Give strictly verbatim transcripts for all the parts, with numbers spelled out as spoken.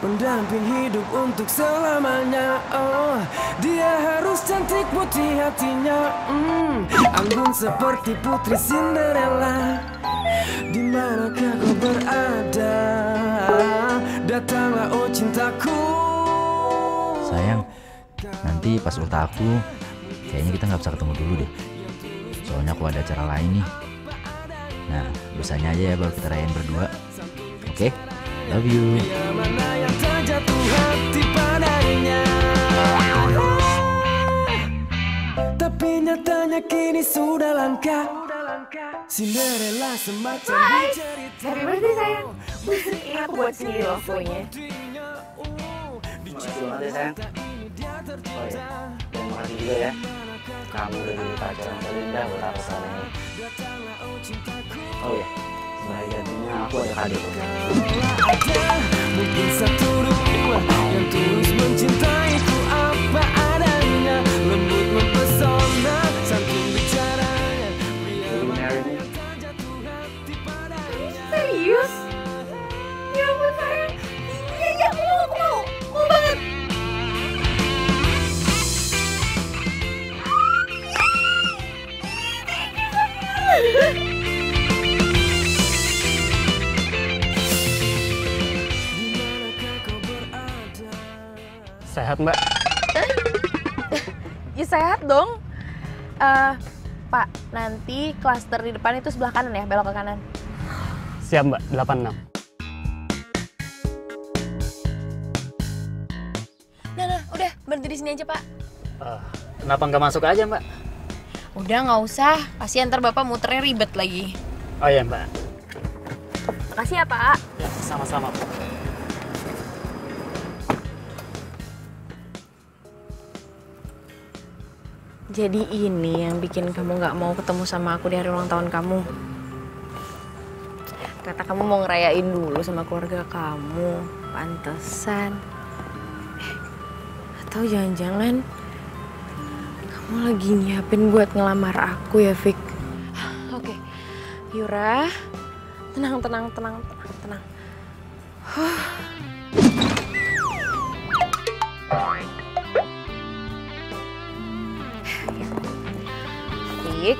pendamping hidup untuk selamanya. Oh, dia harus cantik putih hatinya, mm, anggun seperti putri Cinderella. Dimanakah kau berada? Datanglah oh cintaku. Sayang, nanti pas ultah aku kayaknya kita nggak bisa ketemu dulu deh. Soalnya aku ada acara lain nih. Nah, biasanya aja ya baru kita rayain berdua. Oke, okay? Love you. Tapi nyatanya kini sudah langka. Cinderella semacam cerita. Happy birthday sayang. Ini aku buat sendiri loh kuenya. Makasih banget sayang. Oh ya, dan makasih juga ya. Kamu udah jadi pacar yang terindah buat aku selama ini. Oh ya, sebagai gantinya aku ada kado. Mungkin satu dua yang tulus mencintaiku apa adanya, lembut mempesona, santun bicaranya. Serius? Ya ampun sayang, ya ya aku mau, aku mau, mau banget. Sehat mbak? Ya sehat dong. Uh, Pak, nanti klaster di depan itu sebelah kanan ya, belok ke kanan. Siap mbak, delapan enam. Nah, nah udah berhenti di sini aja pak. Uh, kenapa nggak masuk aja mbak? Udah nggak usah, pasti antar bapak muternya ribet lagi. Oh iya mbak. Makasih ya pak. Ya, sama-sama pak. Jadi ini yang bikin kamu nggak mau ketemu sama aku di hari ulang tahun kamu. Kata kamu mau ngerayain dulu sama keluarga kamu, pantesan. Atau jangan-jangan kamu lagi nyiapin buat ngelamar aku ya, Vic. Oke, Yura, tenang, tenang, tenang, tenang, tenang. Huh. Vic,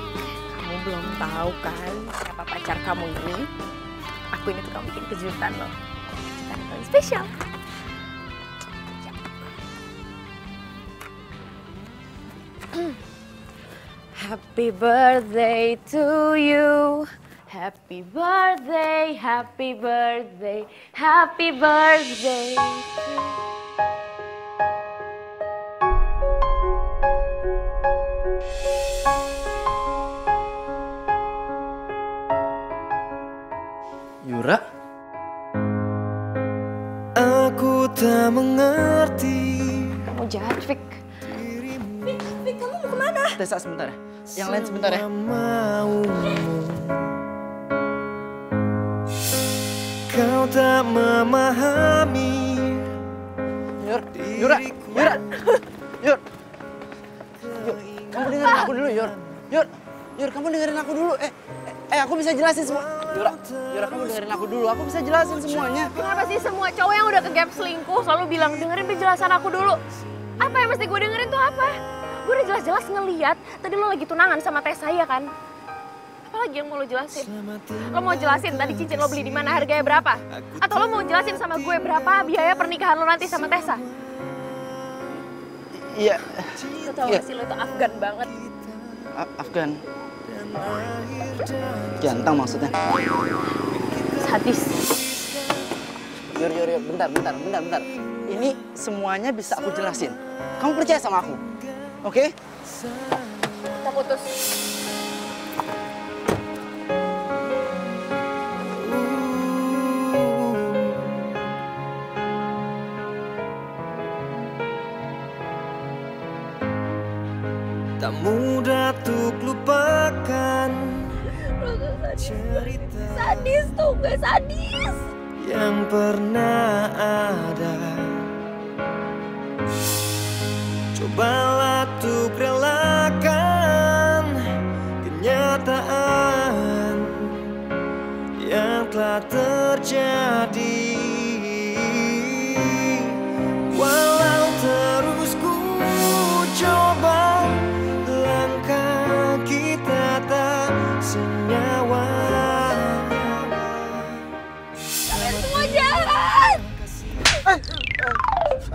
kamu belum tahu kan siapa pacar kamu ini? Aku ini tuh kamu bikin kejutan loh, kejutan yang spesial. Happy birthday to you. Happy birthday, happy birthday, happy birthday. Yura? Aku tak mengerti. Kamu jahat, Vic. Vic, Vic, kamu mau kemana? Tessa sebentar ya. Yang lain sebentar ya. Kau tak memahami. Yur, Yura, Yura, Yur, Yur, kamu dengerin aku dulu, Yur, Yur, Yur, kamu dengerin aku dulu. Eh, eh, aku bisa jelasin semua. Yura, Yura, kamu dengerin aku dulu. Aku bisa jelasin semuanya. Kenapa sih semua cowok yang udah kegap selingkuh selalu bilang dengerin penjelasan aku dulu? Apa yang mesti gue dengerin tuh apa? Gue udah jelas-jelas ngeliat, tadi lo lagi tunangan sama Tessa ya kan? Apalagi yang mau lo jelasin? Lo mau jelasin tadi cincin lo beli di mana, harganya berapa? Atau lo mau jelasin sama gue berapa biaya pernikahan lo nanti sama Tessa? Iya. Lo tau gak sih lo itu Afgan banget? Afgan? Ganteng maksudnya? Sadis. Yur, yur, yur, bentar, bentar, bentar, bentar. Ini semuanya bisa aku jelasin. Kamu percaya sama aku? Oke? Okay? Kita putus. Tak mudah untuk lupakan. Cerita sadis tuh, gak sadis. Yang pernah ada. Cobalah tuk relakan kenyataan yang telah terjadi.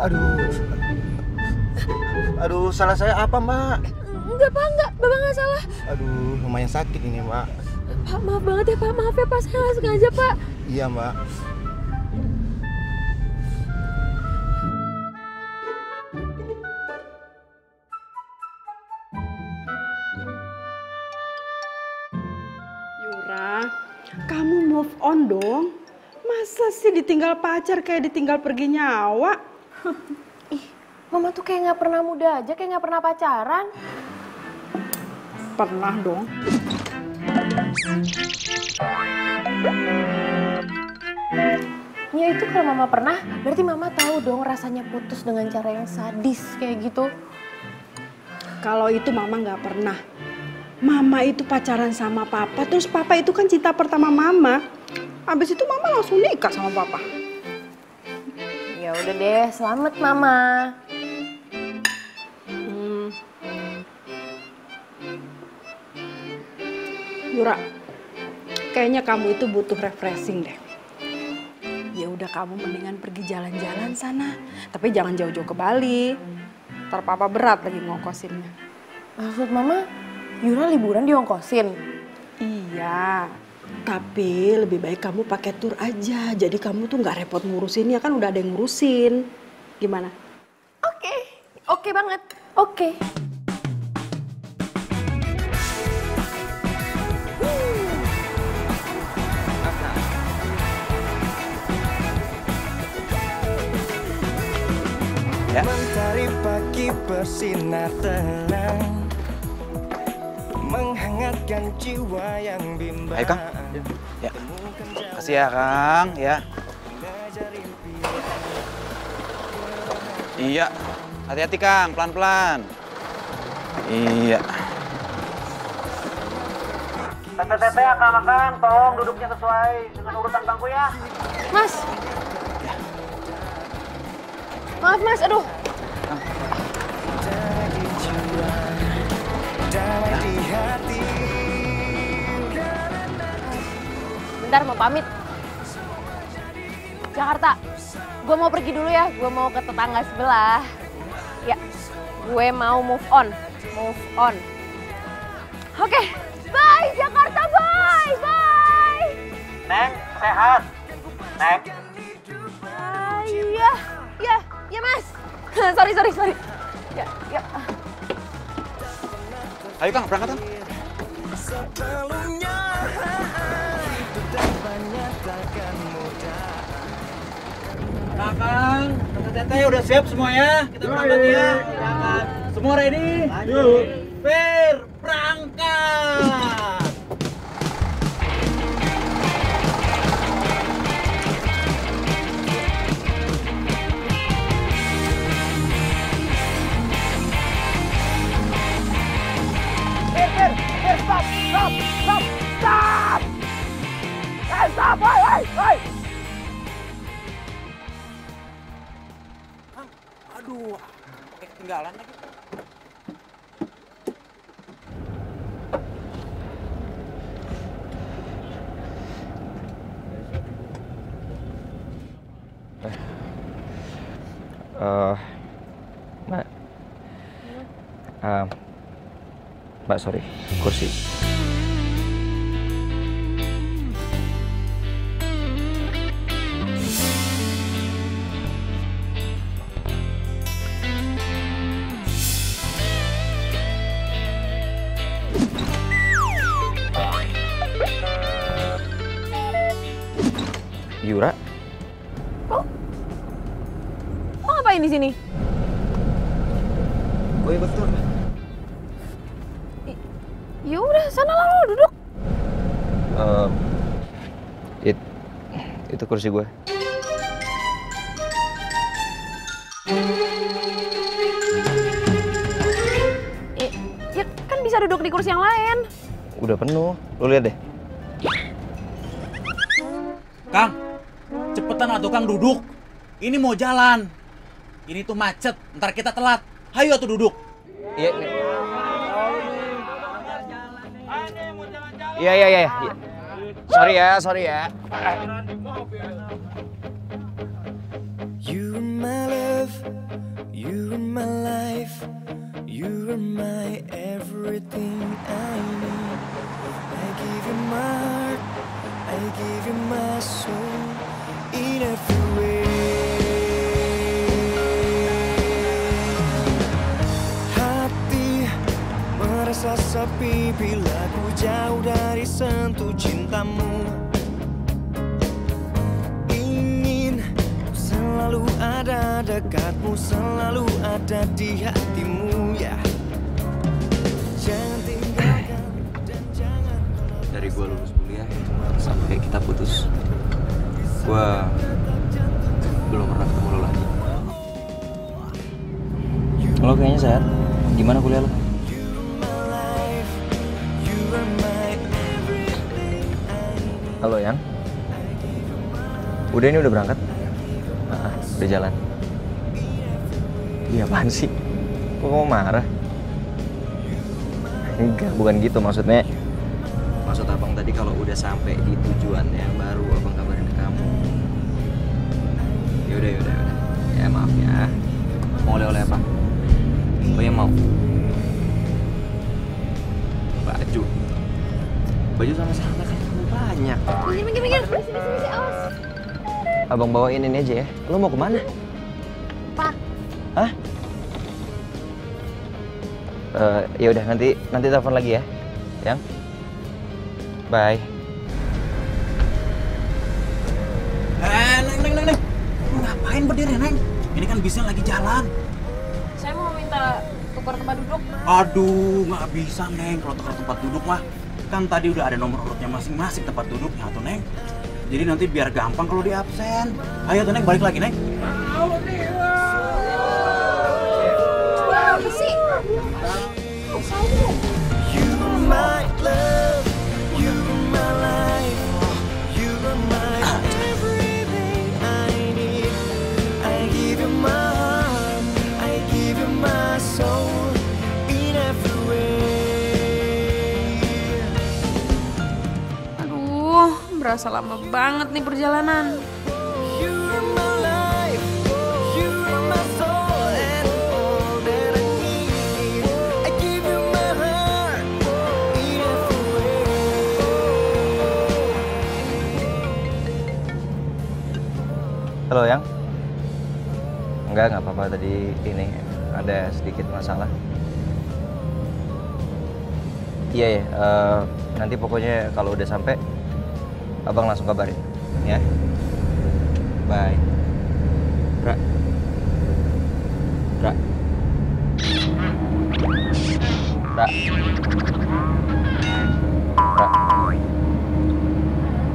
Aduh, aduh, salah saya apa, Mbak? Enggak, Pak, enggak, Bapak nggak salah. Aduh, lumayan sakit ini, Mbak. Pak, maaf banget ya, Pak, maaf ya, Pak, saya nggak sengaja, Pak. Iya, Mbak. Kamu move on dong. Masa sih ditinggal pacar kayak ditinggal pergi nyawa? Ih, Mama tuh kayak nggak pernah muda aja, kayak nggak pernah pacaran. Pernah dong. Ya itu kalau Mama pernah, berarti Mama tahu dong rasanya putus dengan cara yang sadis kayak gitu. Kalau itu Mama nggak pernah. Mama itu pacaran sama Papa, terus Papa itu kan cinta pertama Mama. Abis itu Mama langsung nikah sama Papa. Ya udah deh, selamat Mama. Hmm. Yura, kayaknya kamu itu butuh refreshing deh. Ya udah kamu mendingan pergi jalan-jalan sana, tapi jangan jauh-jauh ke Bali. Ntar Papa berat lagi ngokosinnya. Maksud Mama? Yura liburan diongkosin? Iya, tapi lebih baik kamu pakai tur aja. Jadi kamu tuh nggak repot ngurusinnya, kan udah ada yang ngurusin. Gimana? Oke, okay. oke okay banget, oke. Okay. Hmm. Ya. Mentari pagi bersinar tenang. Menghangatkan jiwa yang bimbang. Ayo Kang, ya. Kasih ya Kang, ya. Iya, hati-hati Kang, pelan-pelan. Iya. T T T ya Kang, Kang, tolong duduknya sesuai dengan urutan bangku ya. Mas. Ya. Maaf Mas, aduh. Kang. Bentar mau pamit. Jakarta, gue mau pergi dulu ya. Gue mau ke tetangga sebelah. Ya, gue mau move on, move on. Oke, okay. Bye Jakarta, bye, bye. Neng, sehat. Neng. Iya, iya, iya Mas. sorry, sorry, sorry. Ya, ya. Ayo Kang, berangkat Kang. Sebelumnya banyak takkan mudah. Kakang, Teteh udah siap semuanya. Kita berangkat ya. Berangkat. Semua ready? Yuk. Berangkat. Stop! Stop! Stop! Stop! Hey, stop! Hey, hey, hey! Kang, aduh, kayak ketinggalan lagi. Eh, uh, Mbak, uh, Mbak, sorry, kursi. Yura? Kok? Kok ngapain di sini? Gue ikut tur. Ya udah, sana lah lo duduk. Uh, it, itu kursi gue. Ya, ya kan bisa duduk di kursi yang lain. Udah penuh, lo lihat deh. Kang, cepetan atuh Kang duduk. Ini mau jalan. Ini tuh macet, ntar kita telat. Hayo tuh duduk. Iya. Iya, iya, iya. Sorry ya, sorry ya. love, you are my life, you are my everything I need. I give you my heart, I give you my soul, in every way. Hati merasa sepi bila ku jauh dari sentuh cintamu. Selalu ada dekatmu, selalu ada di hatimu, ya. Jangan tinggalkan dan jangan. Dari gua lulus kuliah sampai kita putus, gua belum pernah ketemu lo lagi. Lo kayaknya sehat. Gimana kuliah lo? Halo, Yang. Udah ini udah berangkat? Udah jalan. Iya apaan sih? Kok kamu marah? Enggak, bukan gitu maksudnya. Maksud abang tadi kalau udah sampai di tujuannya baru abang kabarin ke kamu. Yaudah, yaudah, yaudah. Ya maaf ya. Mau oleh-oleh apa? Oh ya mau. Baju. Baju sama santai kan banyak. Minggir, minggir, minggir. Sini, sini, sini, awas. Abang bawain ini aja ya. Lo mau kemana? Pak. Hah? Uh, ya udah nanti nanti telepon lagi ya, Yang. Bye. Eh, neng, neng, neng, neng. Lu ngapain berdiri, Neng? Ini kan bisnya lagi jalan. Saya mau minta tukar tempat duduk. Aduh, nggak bisa, Neng. Kalau tukar tempat duduk mah, kan tadi udah ada nomor urutnya masing-masing tempat duduknya, tuh, Neng. Jadi nanti biar gampang kalau di absen. Ayo tuh Neng, balik lagi Neng. Wah, apa sih? Berasa lama banget nih perjalanan. Halo Yang. Enggak, enggak apa-apa tadi ini ada sedikit masalah. Iya ya, uh, nanti pokoknya kalau udah sampai abang langsung kabarin, ya. Bye. Ra. Ra. Ra. Ra.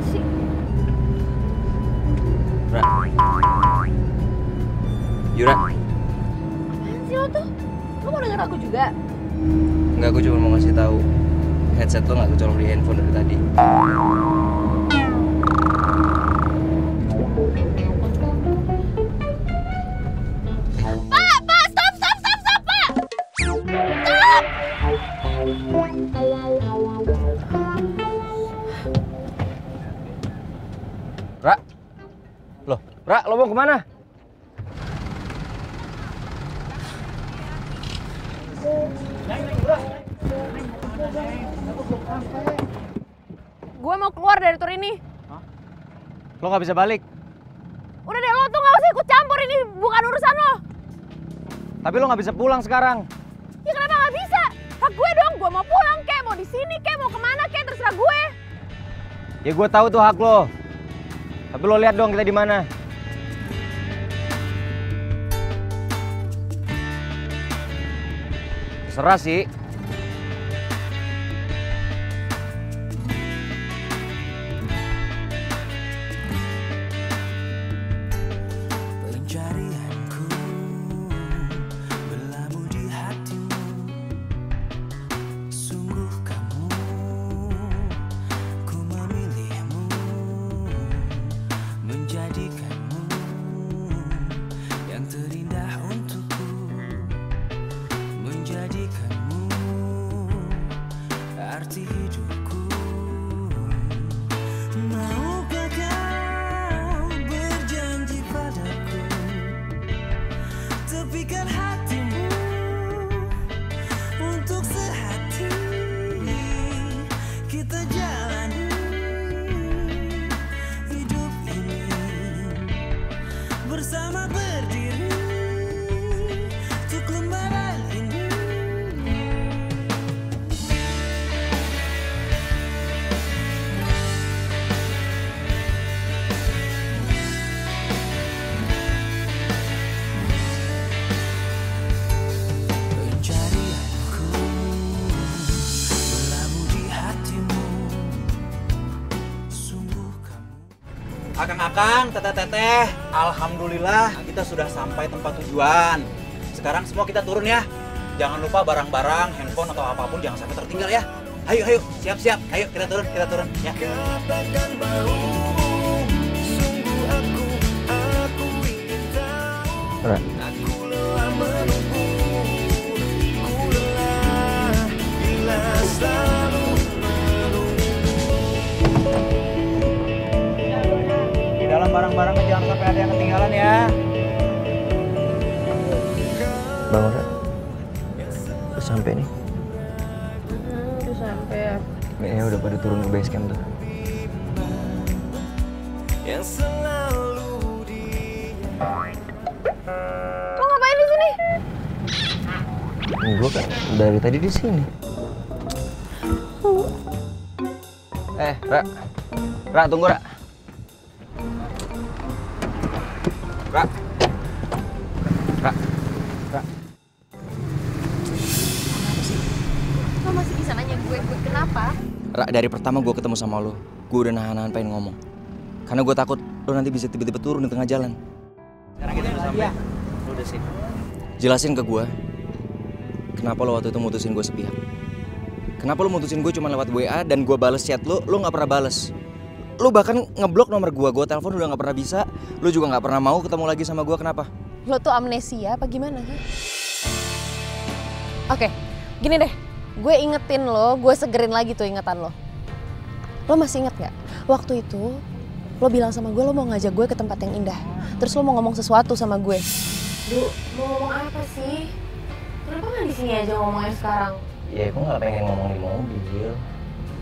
Si. Ra. Yura. Apaan sih lo tuh? Lo mau denger aku juga? Enggak, aku cuma mau ngasih tahu. Headset lo nggak kecolok di handphone dari tadi. Ra, lo mau kemana? Gue mau keluar dari tur ini. Hah? Lo gak bisa balik? Udah deh, lo tuh gak usah ikut campur, ini bukan urusan lo. Tapi lo gak bisa pulang sekarang. Ya kenapa gak bisa? Hak gue dong, gue mau pulang kek, mau di sini kek, mau kemana kek, terserah gue. Ya gue tahu tuh hak lo. Tapi lo lihat dong kita di mana. Serah sih. Jadikanmu menjadikanmu. Akang-akang, teteh-teteh, alhamdulillah kita sudah sampai tempat tujuan. Sekarang semua kita turun ya. Jangan lupa barang-barang, handphone atau apapun jangan sampai tertinggal ya. Ayo, ayo, siap-siap. Ayo kita turun, kita turun ya. Katakan bau, sungguh aku, aku ingin tahu. Aku lelah menunggu, ku lelah bila selalu menunggu. Barang-barangnya jangan sampai ada yang ketinggalan ya. Bang Ora, udah sampai nih? Hmm, udah sampai ya. Kayaknya udah pada turun ke base camp tuh. Lo ngapain di sini? Gue kan dari tadi di sini. Eh, Ra, Ra tunggu Ra. Ra, Ra, Ra. Kenapa sih? Lo masih bisa nanya gue, gue kenapa? Ra, dari pertama gue ketemu sama lo, gue udah nahan-nahan pengen ngomong. Karena gue takut lo nanti bisa tiba-tiba turun di tengah jalan. Sekarang kita udah sampai, lo udah sini. Jelasin ke gue, kenapa lo waktu itu mutusin gue sepihak? Kenapa lo mutusin gue cuma lewat W A dan gue bales chat lo, lo gak pernah bales? Lu bahkan ngeblok nomor gua, gua telepon udah nggak pernah bisa, lu juga nggak pernah mau ketemu lagi sama gua, kenapa? Lu tuh amnesia apa gimana? Huh? Oke, gini deh, gue ingetin lo, gue segerin lagi tuh ingatan lo. Lo masih inget nggak? Waktu itu lo bilang sama gue lo mau ngajak gue ke tempat yang indah, terus lo mau ngomong sesuatu sama gue. Lu mau ngomong apa sih? Kenapa nggak di sini aja ngomongnya sekarang? Ya, gue nggak pengen ngomong di mobil.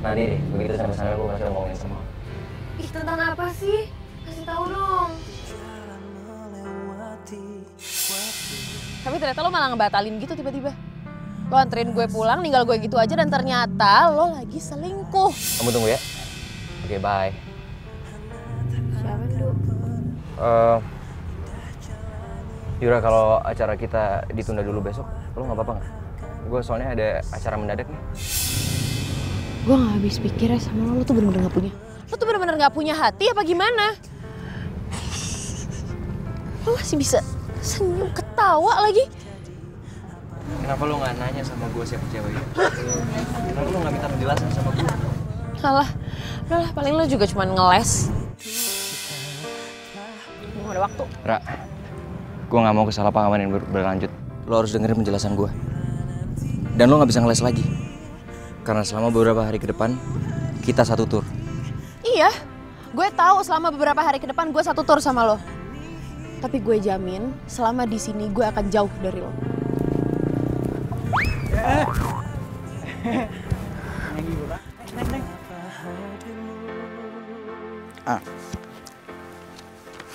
Nanti deh, begitu sampai sana gue pasti ngomongin semua. Ih, tentang apa sih? Kasih tahu dong. Tapi ternyata lo malah ngebatalin gitu tiba-tiba. Lo anterin gue pulang, ninggal gue gitu aja, dan ternyata lo lagi selingkuh. Kamu tunggu ya. Oke, okay, bye. Siapa dulu? Uh, Yura, kalau acara kita ditunda dulu besok, lo nggak apa-apa nggak? Gue soalnya ada acara mendadak nih. Gue nggak habis pikir ya sama lo, lo tuh bener-bener nggak punya. Lo tuh bener-bener gak punya hati apa gimana? Lo masih bisa senyum ketawa lagi? Kenapa lo gak nanya sama gue siapa cewek itu? Kenapa lo gak minta penjelasan sama gue? Alah, alah paling lo juga cuma ngeles. Gak ada waktu. Ra, gue gak mau kesalahpahaman yang ber berlanjut. Lo harus dengerin penjelasan gue. Dan lo gak bisa ngeles lagi. Karena selama beberapa hari ke depan, kita satu tur. Iya, gue tahu selama beberapa hari ke depan gue satu tur sama lo. Tapi gue jamin selama di sini gue akan jauh dari lo. Ah.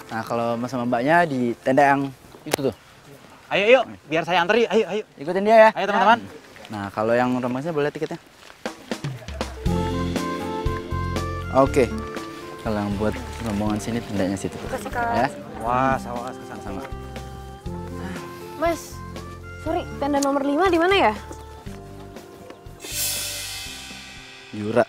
Nah, kalau mas sama mbaknya di tenda yang itu tuh. Ayo, yuk, biar saya antri. Ayo, ayo. Ikutin dia ya. Ayo teman-teman. Nah, kalau yang rombongannya boleh tiketnya. Oke, kalau yang buat rombongan sini tendanya situ. Kasih ya. Wah, sawas kesan sama. Mas, sorry, tenda nomor lima di mana ya? Yura.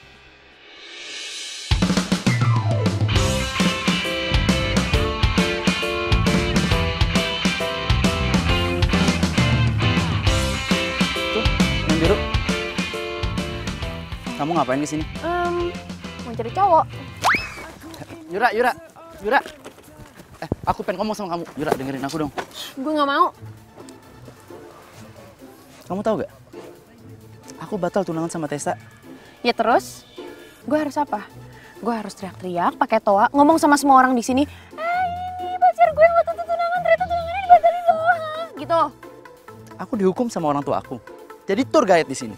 Tuh, yang biru. Kamu ngapain di sini? Um... Cari cowok. Yura, Yura, Yura. Eh, aku pengen ngomong sama kamu. Yura, dengerin aku dong. Gue nggak mau. Kamu tahu gak? Aku batal tunangan sama Tessa. Ya terus? Gue harus apa? Gue harus teriak-teriak, pakai toa, ngomong sama semua orang di sini. Hei, pacar gue waktu itu tunangan, ternyata tunangannya dibatalin doang. Gitu. Aku dihukum sama orang tua aku. Jadi tour guide di sini.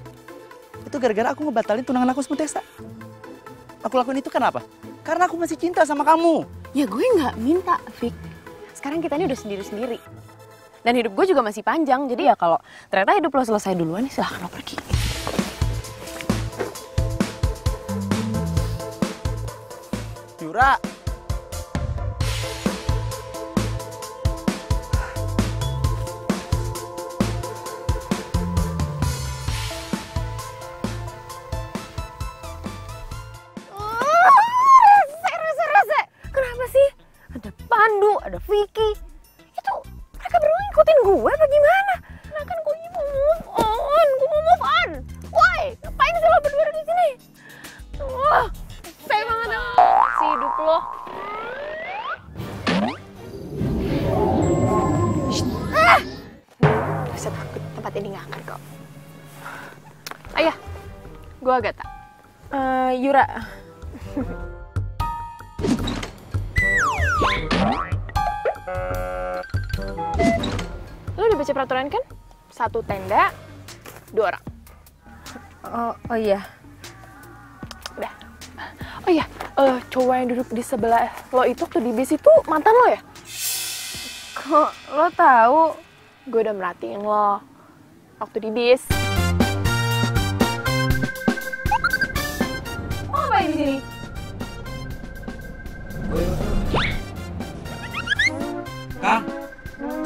Itu gara-gara aku ngebatalin tunangan aku sama Tessa. Aku lakuin itu kenapa? Karena aku masih cinta sama kamu. Ya gue nggak minta, Vic. Sekarang kita ini udah sendiri-sendiri. Dan hidup gue juga masih panjang. Jadi ya kalau ternyata hidup lo selesai duluan, silahkan lo pergi. Yura! ada Vicky. Itu mereka berdua ngikutin gue apa gimana? Nah kan gue mau move on, gue mau move on. Woi, ngapain sih lo berdua di sini? Wah, saya banget dong. Si hidup lo. Ah, gak usah takut, tempat ini gak akan kok. Ayah, gue Agatha. Uh, Yura. Lo udah baca peraturan kan? Satu tenda, dua orang. Oh, oh iya. Udah. Oh iya, uh, cowok yang duduk di sebelah lo itu tuh di bis itu mantan lo ya? Kok lo tahu? Gue udah merhatiin lo waktu di bis. Mau ngapain di sini? Kang,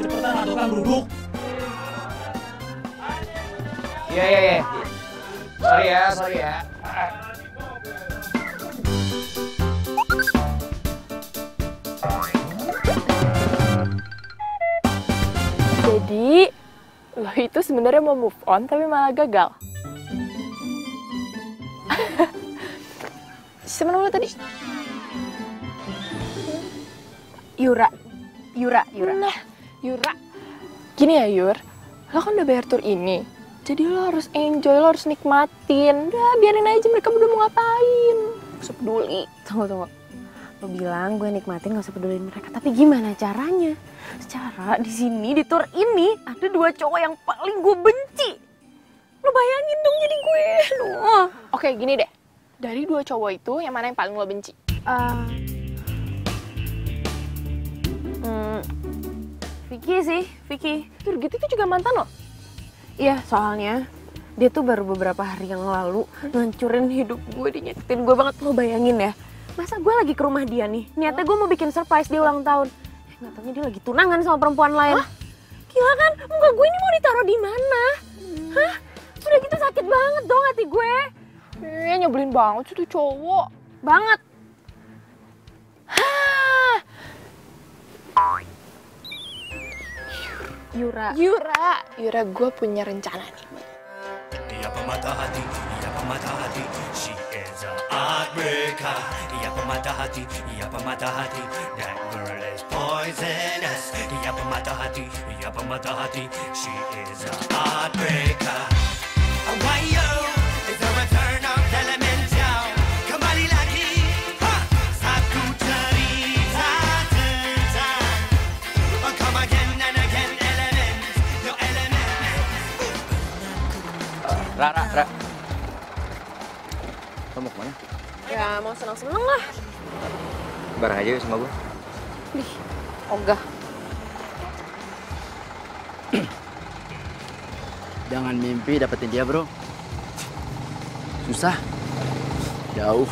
cepetan atau Kang duduk. Iya, iya, iya. Sorry ya, sorry ya. Jadi, lo itu sebenarnya mau move on tapi malah gagal. Siapa namanya tadi? Yura. Yura, Yura. Nah, Yura. Gini ya, Yur. Lo kan udah bayar tur ini. Jadi lo harus enjoy, lo harus nikmatin. Udah, biarin aja mereka berdua mau ngapain. Gak usah peduli. Tunggu, tunggu. Lo bilang gue nikmatin gak usah peduliin mereka. Tapi gimana caranya? Secara di sini, di tur ini, ada dua cowok yang paling gue benci. Lo bayangin dong jadi gue. Aduh. Oke, gini deh. Dari dua cowok itu, yang mana yang paling lo benci? Uh... Hmm, Vicky sih, Vicky. Tur gitu itu juga mantan lo? Iya, soalnya dia tuh baru beberapa hari yang lalu ngancurin hidup gue, dinyakitin gue banget. Lo bayangin ya, masa gue lagi ke rumah dia nih, niatnya gue mau bikin surprise dia ulang tahun. Eh, nggak taunya dia lagi tunangan sama perempuan lain. Hah? Gila kan, muka gue ini mau ditaruh di mana? Hmm. Hah? Udah gitu sakit banget dong hati gue. Eh, nyebelin banget sih tuh cowok. Banget. Hah. Yura. Yura. Yura, gue punya rencana nih. Dia pemata hati, dia pemata hati, she is a heartbreaker. Dia pemata hati, dia pemata hati, that girl is poisonous. Dia pemata hati, dia pemata hati, she is a heartbreaker. A wire is the return of elemental. Kembali lagi, ha! Satu cerita tentang oh, come again and again, element, no element. Uh, Rara, Rara. Lo mau kemana? Ya mau senang-senang lah. Bareng aja yuk sama gue. Ih, ogah. Jangan mimpi dapetin dia, bro. Susah, jauh.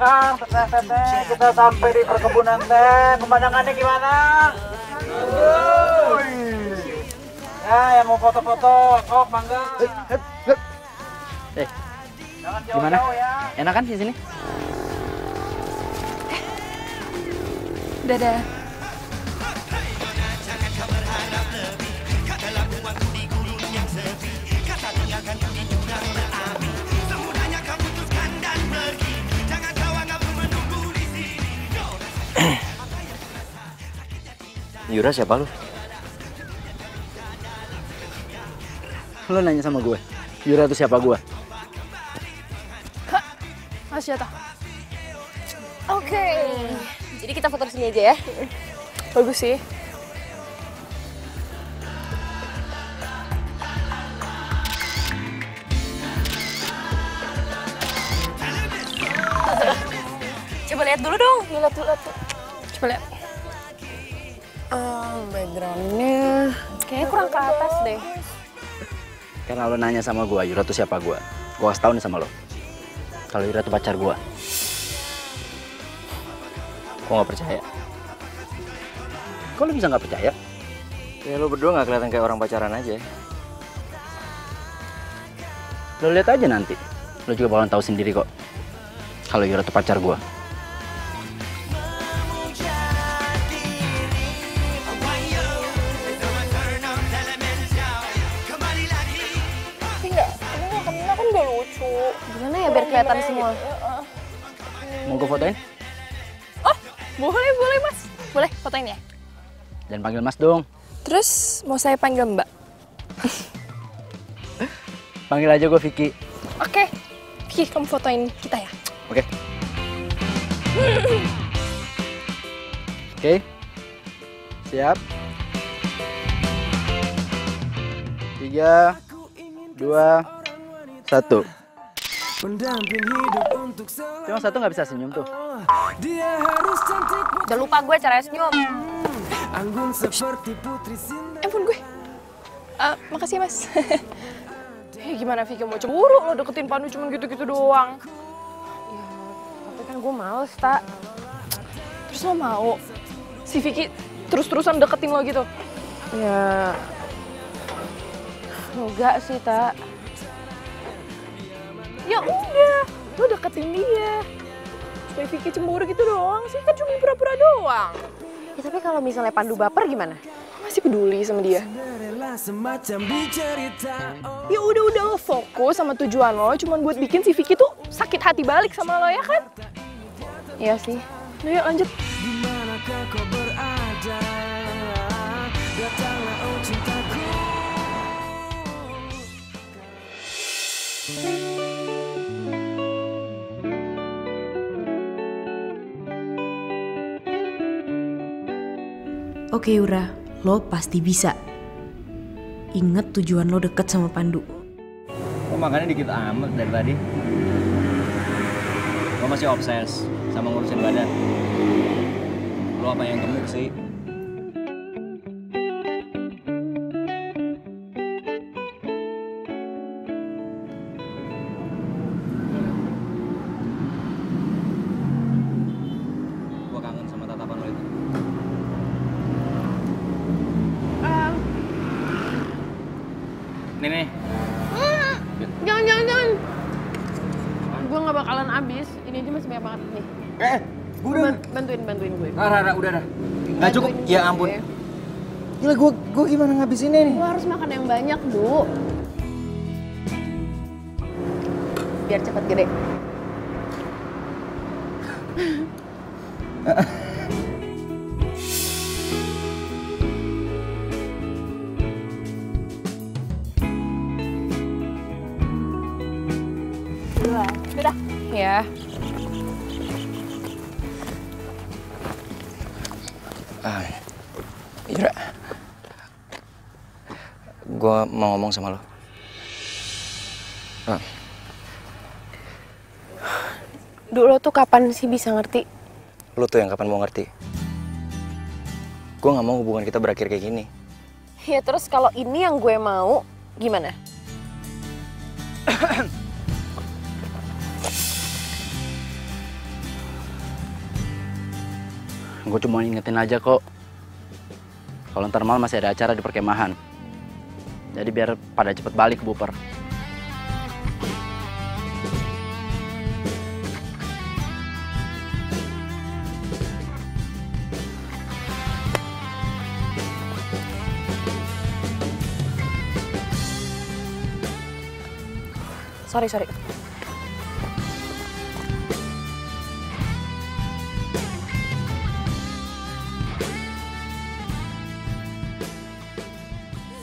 Kang, teteh, teteh, kita sampai di perkebunan teh. Pemandangannya gimana? Wuih. Ya, yang mau foto-foto, sok mangga. Eh, gimana? Enak kan di sini? Eh, dadah. Yura siapa lu? Lu nanya sama gue, Yura itu siapa gue? Kak, masih jatuh. Oke, okay. Jadi kita foto di sini aja ya. Bagus sih. lihat dulu dong. Ya, lihat dulu, lihat dulu. Coba lihat. Oh, backgroundnya kayaknya kurang ke atas deh. Karena lo nanya sama gue, Yura tuh siapa gue? Gue kasih tau nih sama lo. Kalau Yura tuh pacar gue. Gue gak percaya. Kok lo bisa gak percaya? Ya lo berdua gak kelihatan kayak orang pacaran aja. Lo lihat aja nanti, lo juga bakalan tahu sendiri kok. Kalau Yura tuh pacar gue. Tapi nggak, ini kan gak lucu. Gimana ya biar kelihatan semua? Gitu. Mau gue fotoin? Oh, boleh, boleh mas. Boleh, fotoin ya? Dan panggil mas dong. Terus mau saya panggil mbak? Panggil aja gue Vicky. Oke, Vicky kamu fotoin kita ya? Oke. Oke, siap. Tiga, dua, satu. Cuma satu nggak bisa senyum tuh. Udah lupa gue cara senyum. Ampun gue. Uh, makasih ya, mas. Eh, gimana Vicky mau cemburu, lo deketin Pandu cuma gitu-gitu doang. Ya, tapi kan gue males, tak. Terus lo mau si Vicky terus-terusan deketin lo gitu? Ya, enggak sih, tak. Ya udah, lo deketin dia. Supaya Vicky cemburu gitu doang sih, kan cuma pura-pura doang. Ya, tapi kalau misalnya Pandu baper gimana? Masih peduli sama dia. Ya udah-udah lo fokus sama tujuan lo, cuman buat bikin si Vicky tuh sakit hati balik sama lo, ya kan? Iya sih. Nah, yuk lanjut. Oke, Yura. Lo pasti bisa. Ingat tujuan lo deket sama Pandu. Lo makannya dikit amat dari tadi. Lo masih obses sama ngurusin badan. Lo apa yang gemuk sih? Nih, nih. Mm, jangan, jangan, jangan. Gue gak bakalan habis. Ini aja masih banyak banget nih. Eh, gue udah. Bantuin, bantuin gue. Ah, rara, udah, dah. Gak cukup. Gue. Ya ampun. Gila, gue, gue gimana ngabisinnya nih? Gue harus makan yang banyak, Bu. Biar cepat gede. Udah. Ya. Ah, Yura, gue mau ngomong sama lo. Ah. Duh, lo tuh kapan sih bisa ngerti? Lo tuh yang kapan mau ngerti? Gue nggak mau hubungan kita berakhir kayak gini. Ya terus kalau ini yang gue mau, gimana? Gue cuma ingetin aja kok, kalau ntar malam masih ada acara di perkemahan. Jadi biar pada cepet balik ke Buper. Sorry, sorry.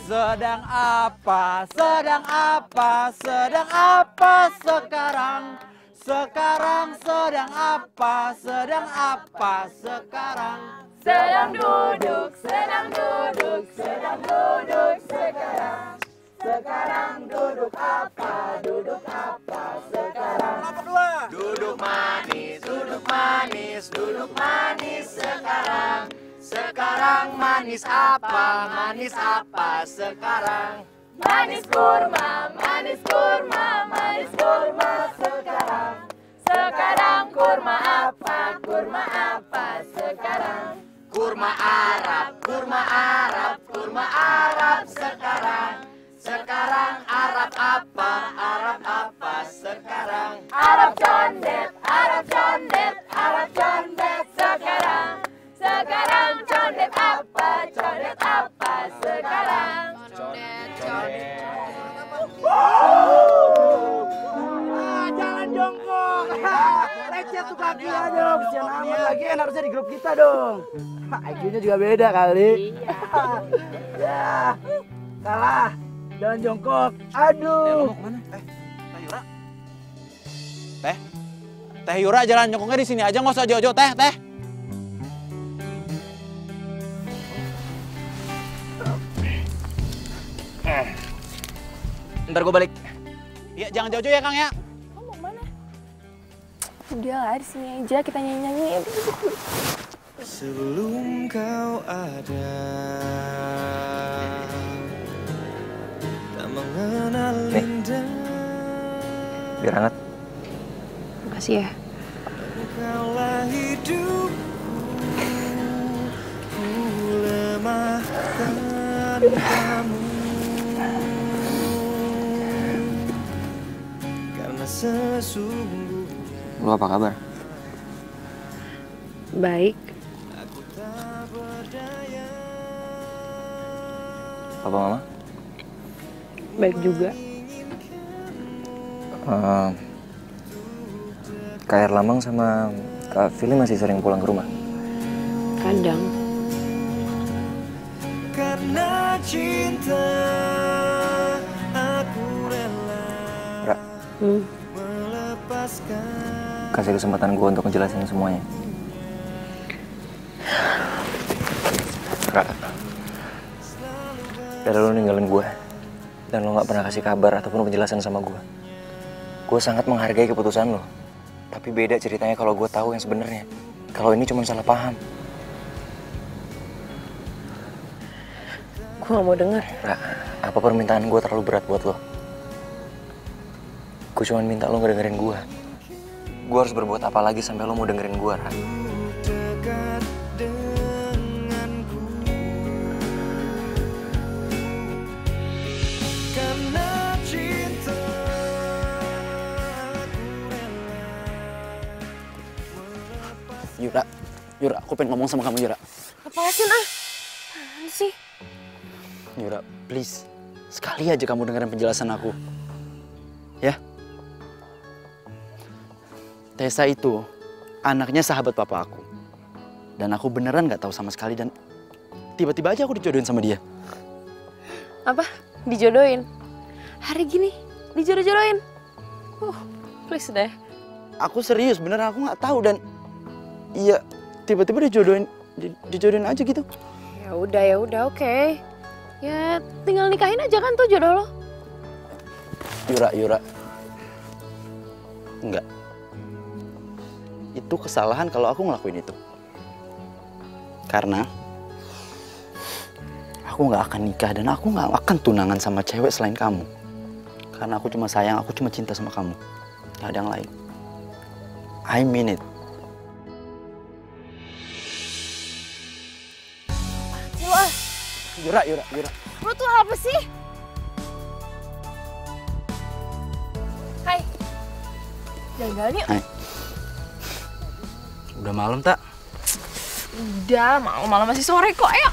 Sedang apa, sedang apa, sedang apa sekarang? Sekarang sedang apa, sedang apa sekarang? Sedang duduk, sedang duduk, sedang duduk sekarang. Sekarang duduk apa, duduk apa sekarang? Duduk. Duduk manis, duduk manis, duduk manis sekarang. Sekarang manis apa, manis apa sekarang? Manis kurma, manis kurma, manis kurma sekarang. Sekarang kurma apa, kurma apa sekarang? Kurma Arab, kurma Arab, kurma Arab sekarang. Sekarang Arab apa, Arab apa sekarang? Arab condet, Arab condet, Arab condet sekarang. Sekarang condet apa, condet apa sekarang? Condet, condet. Jalan jongkok. Lecet tuh kaki dong. Jangan amat lagi, harusnya di grup kita dong. I Q-nya juga beda kali. Ya, salah. Jalan jongkok. Aduh. Eh, Teh Yura. Teh. Teh Yura jalan jongkoknya di sini aja, nggak usah jauh-jauh, Teh, Teh. Ntar gue balik. Iya, jangan jauh-jauh ya, Kang ya. Kamu mau mana? Udah lah, di sini aja kita nyanyi-nyanyi. Sebelum kau ada. Nih, biar hangat. Makasih ya. Lu apa kabar? Baik. Papa mama? Baik juga. Uh, Kak Erlambang sama Kak Fili masih sering pulang ke rumah? Kadang. Karena cinta aku rela. Ra, hmm. Kasih kesempatan gue untuk ngejelasin semuanya. Ra, dari lu ninggalin gue dan lo gak pernah kasih kabar ataupun penjelasan sama gue. Gue sangat menghargai keputusan lo. Tapi beda ceritanya kalau gue tahu yang sebenarnya. Kalau ini cuma salah paham. Gue gak mau denger. Ra, apa permintaan gue terlalu berat buat lo? Gue cuma minta lo ngedengerin gue. Gue harus berbuat apa lagi sampai lo mau dengerin gue, Ra? Yura, Yura, aku pengen ngomong sama kamu, Yura. Apaan ah? Apaan sih? Yura, please. Sekali aja kamu dengerin penjelasan aku. Ya? Tessa itu anaknya sahabat papa aku. Dan aku beneran gak tahu sama sekali dan tiba-tiba aja aku dijodohin sama dia. Apa? Dijodohin? Hari gini dijodoh-jodohin? Uh, please deh. Aku serius, beneran aku gak tahu dan iya, tiba-tiba dijodohin, dijodohin aja gitu. Ya udah, ya udah, oke. Okay. Ya, tinggal nikahin aja kan tuh jodoh lo. Yura, Yura. Enggak. Itu kesalahan kalau aku ngelakuin itu. Karena aku nggak akan nikah dan aku nggak akan tunangan sama cewek selain kamu. Karena aku cuma sayang, aku cuma cinta sama kamu. Nggak ada yang lain. I mean it. Yura, Yura, Yura. Lu tuh apa sih? Hai. Jalan-jalan yuk. Hai. Udah malam, tak? Udah, malam-malam masih sore kok, ayo.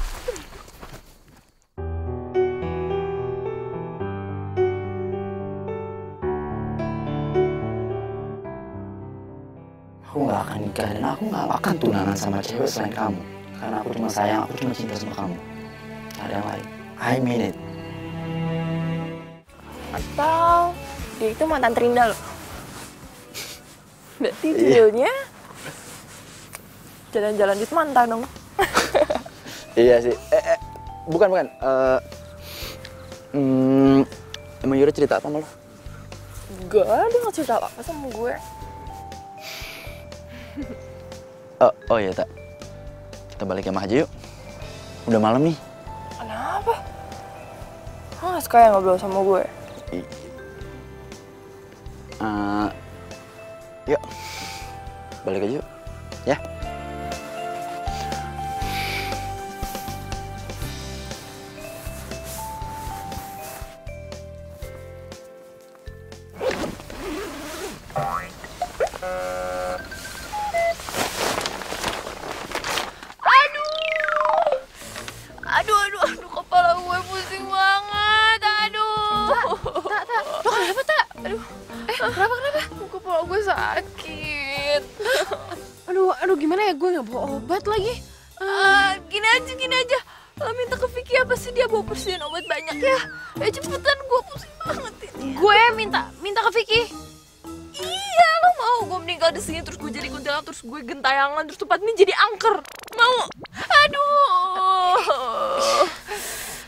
Aku gak akan nikah dan aku gak akan tunangan sama cewek selain kamu. Karena aku cuma sayang, aku cuma cinta sama kamu. Ada yang lain. I mean it. Atau dia itu mantan terindah loh. Berarti judulnya jalan-jalan di mantan dong. Iya sih. Eh, eh, bukan bukan. Uh, mm, emang Yura cerita apa sama lo? Enggak, dia nggak cerita apa sama gue. Oh, oh iya, tak. Kita balik kemah aja yuk. Udah malam nih. Kenapa? Lo gak suka ya ngobrol sama gue? Uh, yuk, balik aja yuk. Ya. Gue gentayangan, terus tempat ini jadi angker. Mau? Aduh.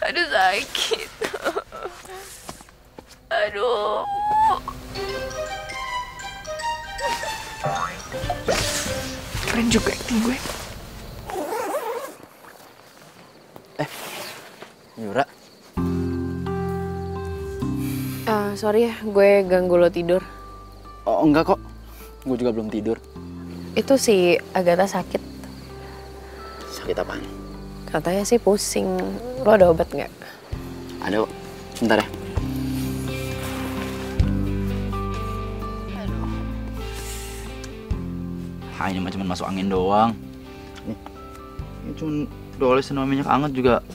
Aduh, sakit. Aduh. Keren juga acting gue. Eh, Yura. Uh, sorry ya, gue ganggu lo tidur. Oh, enggak kok. Gue juga belum tidur. Itu si Agatha sakit. Sakit apaan? Katanya sih pusing. Lo ada obat nggak? Ada kok. Bentar ya. Aduh. Hai, ini mah cuma masuk angin doang. Nih, ini cuma dolesin sama minyak anget juga.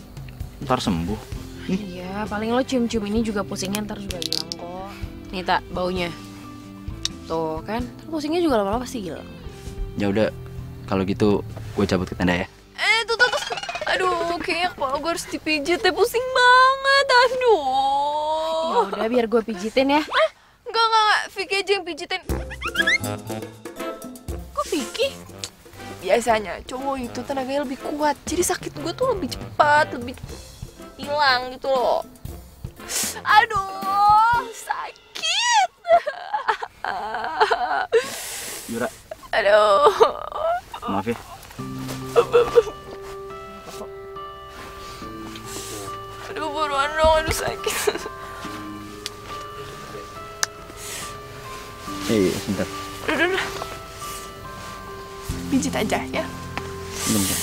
Ntar sembuh. Iya, paling lo cium-cium ini juga pusingnya ntar juga hilang kok. Nih tak, baunya. Tuh kan, pusingnya juga lama-lama pasti hilang. Ya udah, kalau gitu gue cabut ke tenda ya. Eh, tuh tuh tuh. Aduh, kayaknya kepala gue harus dipijit ya, pusing banget. Aduh. Ya udah, biar gue pijitin ya. Eh, enggak enggak, Vicky aja yang pijitin. Kok Vicky? Biasanya cowok itu tenaganya lebih kuat. Jadi sakit gue tuh lebih cepat, lebih hilang gitu loh. Aduh, sakit. Yura. Aduh. Maaf ya. Aduh, buruan dong, aduh sakit. Eh, iya, bentar. Udah, udah. Pijit aja ya. Bentar.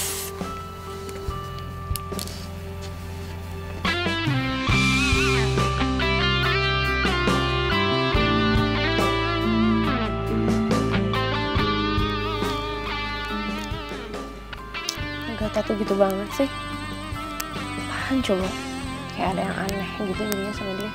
Tuh gitu banget sih. Apaan coba? Kayak ada yang aneh gitu jadinya sama dia.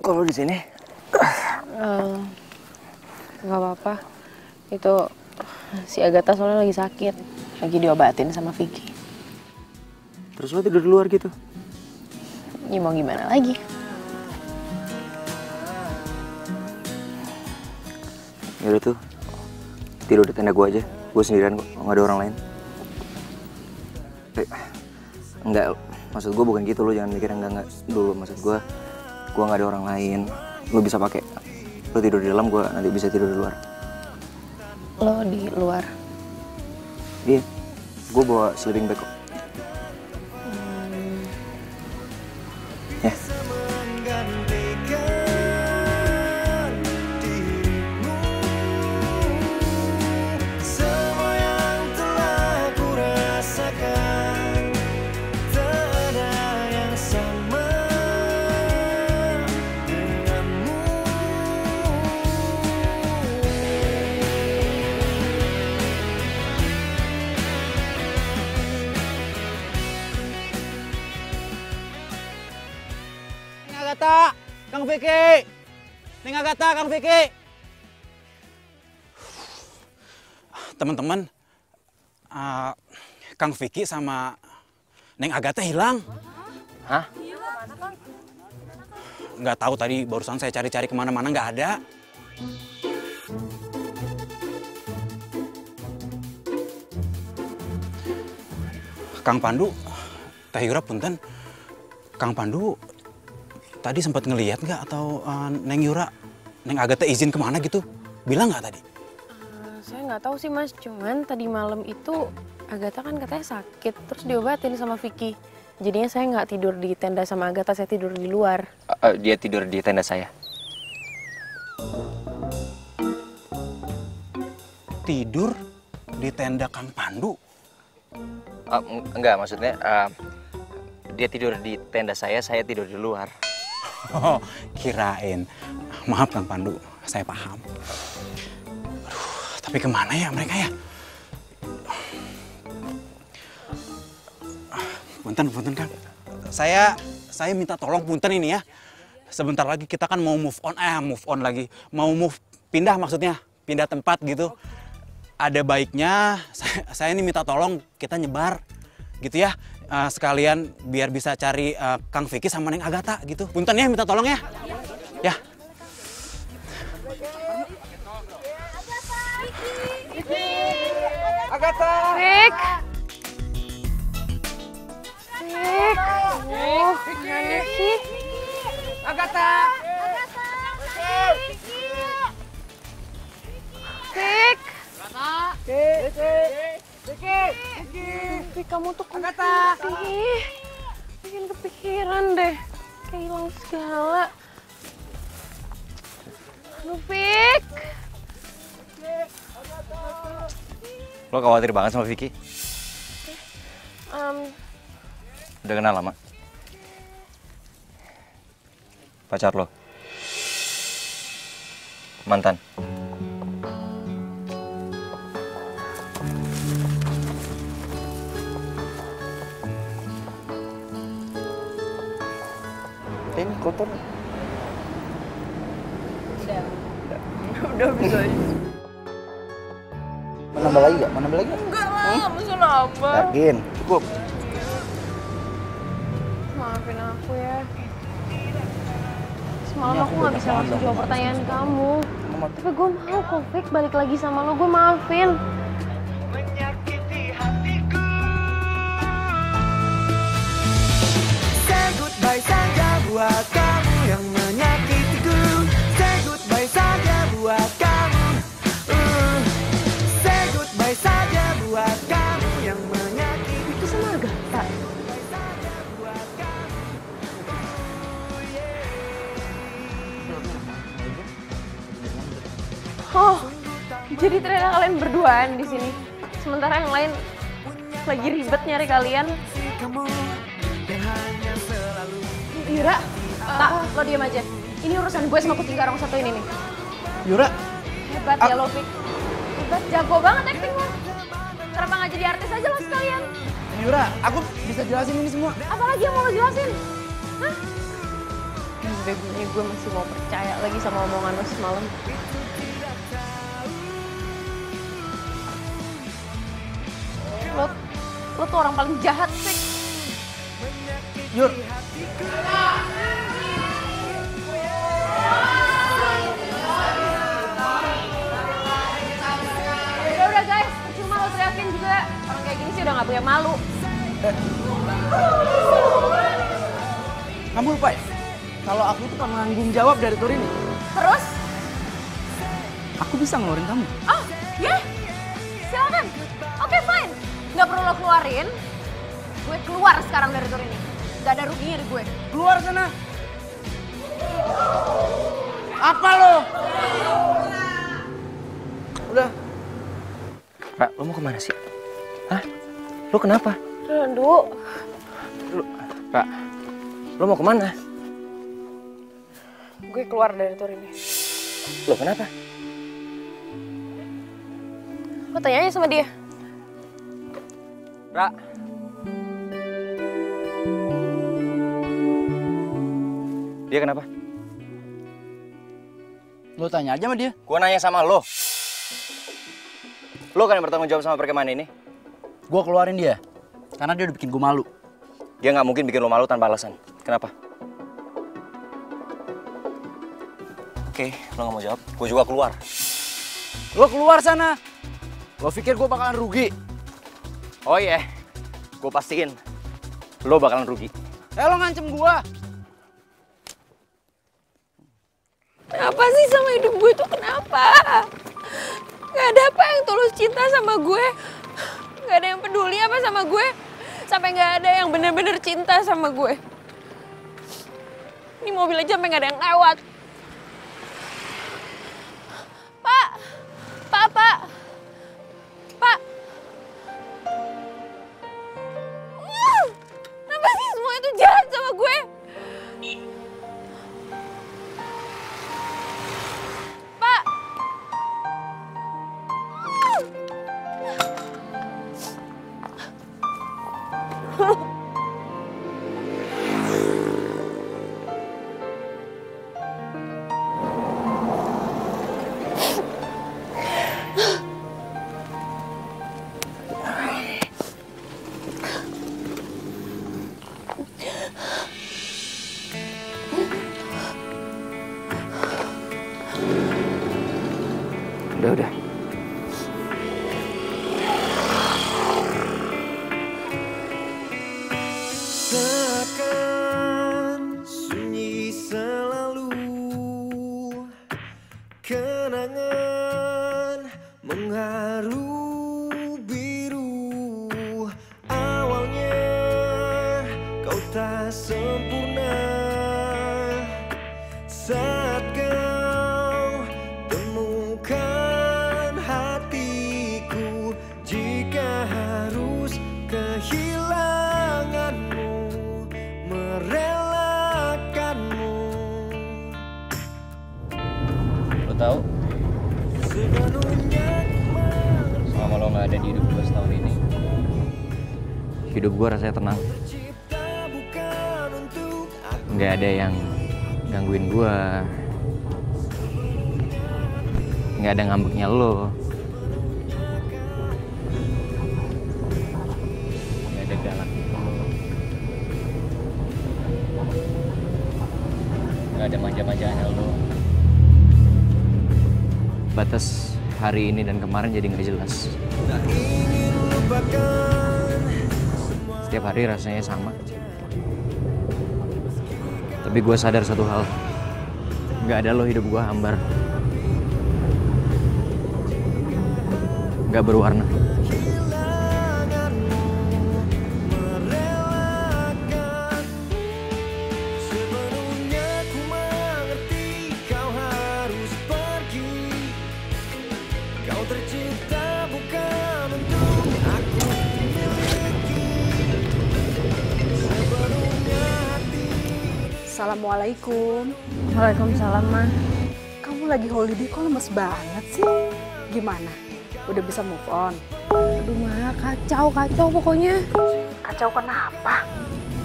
Kalau di sini itu si Agatha soalnya lagi sakit, lagi diobatin sama Vicky. Terus lo tidur di luar gitu? Ya mau gimana lagi? Ya udah tuh, tidur di tenda gue aja, gue sendirian kok, nggak ada orang lain. Eh, enggak, maksud gue bukan gitu, lo jangan mikir enggak enggak dulu, maksud gue, gue nggak ada orang lain, lo bisa pakai, lo tidur di dalam, gue nanti bisa tidur di luar. Lo di luar? Iya, gue bawa sleeping bag kok. Hmm. Ya. Kang Vicky, Neng Agatha, Kang Vicky. Teman-teman, uh, Kang Vicky sama Neng Agatha hilang. Hah? Hilang? nggak tahu tadi, barusan saya cari-cari kemana-mana nggak ada. Kang Pandu, Teh Yura punten. Kang Pandu tadi sempat ngelihat nggak atau uh, Neng Yura, Neng Agatha izin kemana gitu? Bilang nggak tadi? Uh, saya nggak tahu sih Mas, cuman tadi malam itu Agatha kan katanya sakit, terus diobatin sama Vicky. Jadinya saya nggak tidur di tenda sama Agatha, saya tidur di luar. Uh, uh, dia tidur di tenda saya. Tidur di tenda Kang Pandu? Uh, enggak, maksudnya uh, dia tidur di tenda saya, saya tidur di luar. Oh, kirain. Maaf Kang Pandu, saya paham. Aduh, tapi kemana ya mereka ya? Punten, punten Kang. Saya saya minta tolong punten ini ya. Sebentar lagi kita kan mau move on, eh move on lagi. Mau move pindah maksudnya, pindah tempat gitu. Ada baiknya saya, saya ini minta tolong kita nyebar gitu ya. Uh, sekalian biar bisa cari uh, Kang Vicky sama Neng Agatha gitu. Punten ya, minta tolong ya. Ya. Agatha. Vicky. Vick, oh, gimana sih? Agatha! Vick! Vick, kamu tuh kenapa sih? Bikin kepikiran deh. Kayak hilang segala. Aduh, Vick! Lo khawatir banget sama Vicky? Um, Udah kenal lama? Pacar lo? Mantan? Ini kotor. Udah. Udah bisa aja. Mau nambah lagi gak? Mau nambah lagi gak? Enggak lah, hmm? Masa nambah. Yakin? Cukup? Maafin aku ya. Semalam aku nggak bisa langsung jawab pertanyaan kamu. Tapi gue mau kok, Vick, balik lagi sama lo, gue maafin. Menyakiti hatiku. Say goodbye saja buat kamu yang menyakitiku. Say goodbye saja buat kamu. Uh. Say goodbye saja buat kamu yang menyakitiku. Itu sama Agatha. Oh, jadi ternyata kalian berduaan di sini. Sementara yang lain lagi ribet nyari kalian. Yura, tak, uh, lo diam aja. Ini urusan gue sama kucing garong satu ini nih. Yura, hebat ya lo, Vick. Hebat, jago banget acting lo. Kenapa nggak jadi artis aja lo sekalian? Yura, aku bisa jelasin ini semua. Apalagi yang mau lo jelasin? Hah? Begunya gue masih mau percaya lagi sama omongan lo semalam. Lo, lo tuh orang paling jahat sih. Yur. Udah udah guys, cuma lo teriakin juga. Orang kayak gini sih udah nggak punya malu. Eh. Kamu lupa ya? Kalau aku tuh penanggung jawab dari tur ini. Terus? Aku bisa ngeluarin kamu. Oh, ya? Yeah. Silakan. Oke, okay, fine. Nggak perlu lo keluarin, gue keluar sekarang dari tur ini. Nggak ada ruginya di gue. Keluar sana! Apa lo? Udah. Pak, lo mau kemana sih? Hah? Lo kenapa? Aduh. Lo, Pak, lo mau kemana? Gue keluar dari tur ini. Lo kenapa? Lo tanya aja sama dia. Ra. Dia kenapa? Lo tanya aja sama dia. Gua nanya sama lo. Lo kan yang bertanggung jawab sama perkemahan ini. Gua keluarin dia. Karena dia udah bikin gua malu. Dia nggak mungkin bikin lo malu tanpa alasan. Kenapa? Oke, lo gak mau jawab, gue juga keluar. Lo keluar sana! Lo pikir gue bakalan rugi? Oh iya, yeah. Gue pastiin lo bakalan rugi. Eh, lo ngancem gue! Kenapa sih sama hidup gue tuh kenapa? Gak ada apa yang tulus cinta sama gue. Gak ada yang peduli apa sama gue. Sampai gak ada yang bener-bener cinta sama gue. Ini mobil aja sampai gak ada yang lewat. Pak! Pak, Pak! Pak! Uh, kenapa sih semua itu jahat sama gue? Pak! Uh. Hidup gue rasanya tenang. Nggak ada yang gangguin gue. Nggak ada ngambeknya lo. Nggak ada galak. Nggak ada manja-manjaannya lo. Batas hari ini dan kemarin jadi nggak jelas. Setiap hari rasanya sama. Tapi gue sadar satu hal. Gak ada lo hidup gue hambar. Gak berwarna. Assalamualaikum. Waalaikumsalam, Ma. Kamu lagi holiday kok lemes banget sih? Gimana? Udah bisa move on? Aduh, Ma, kacau, kacau pokoknya. Kacau kenapa?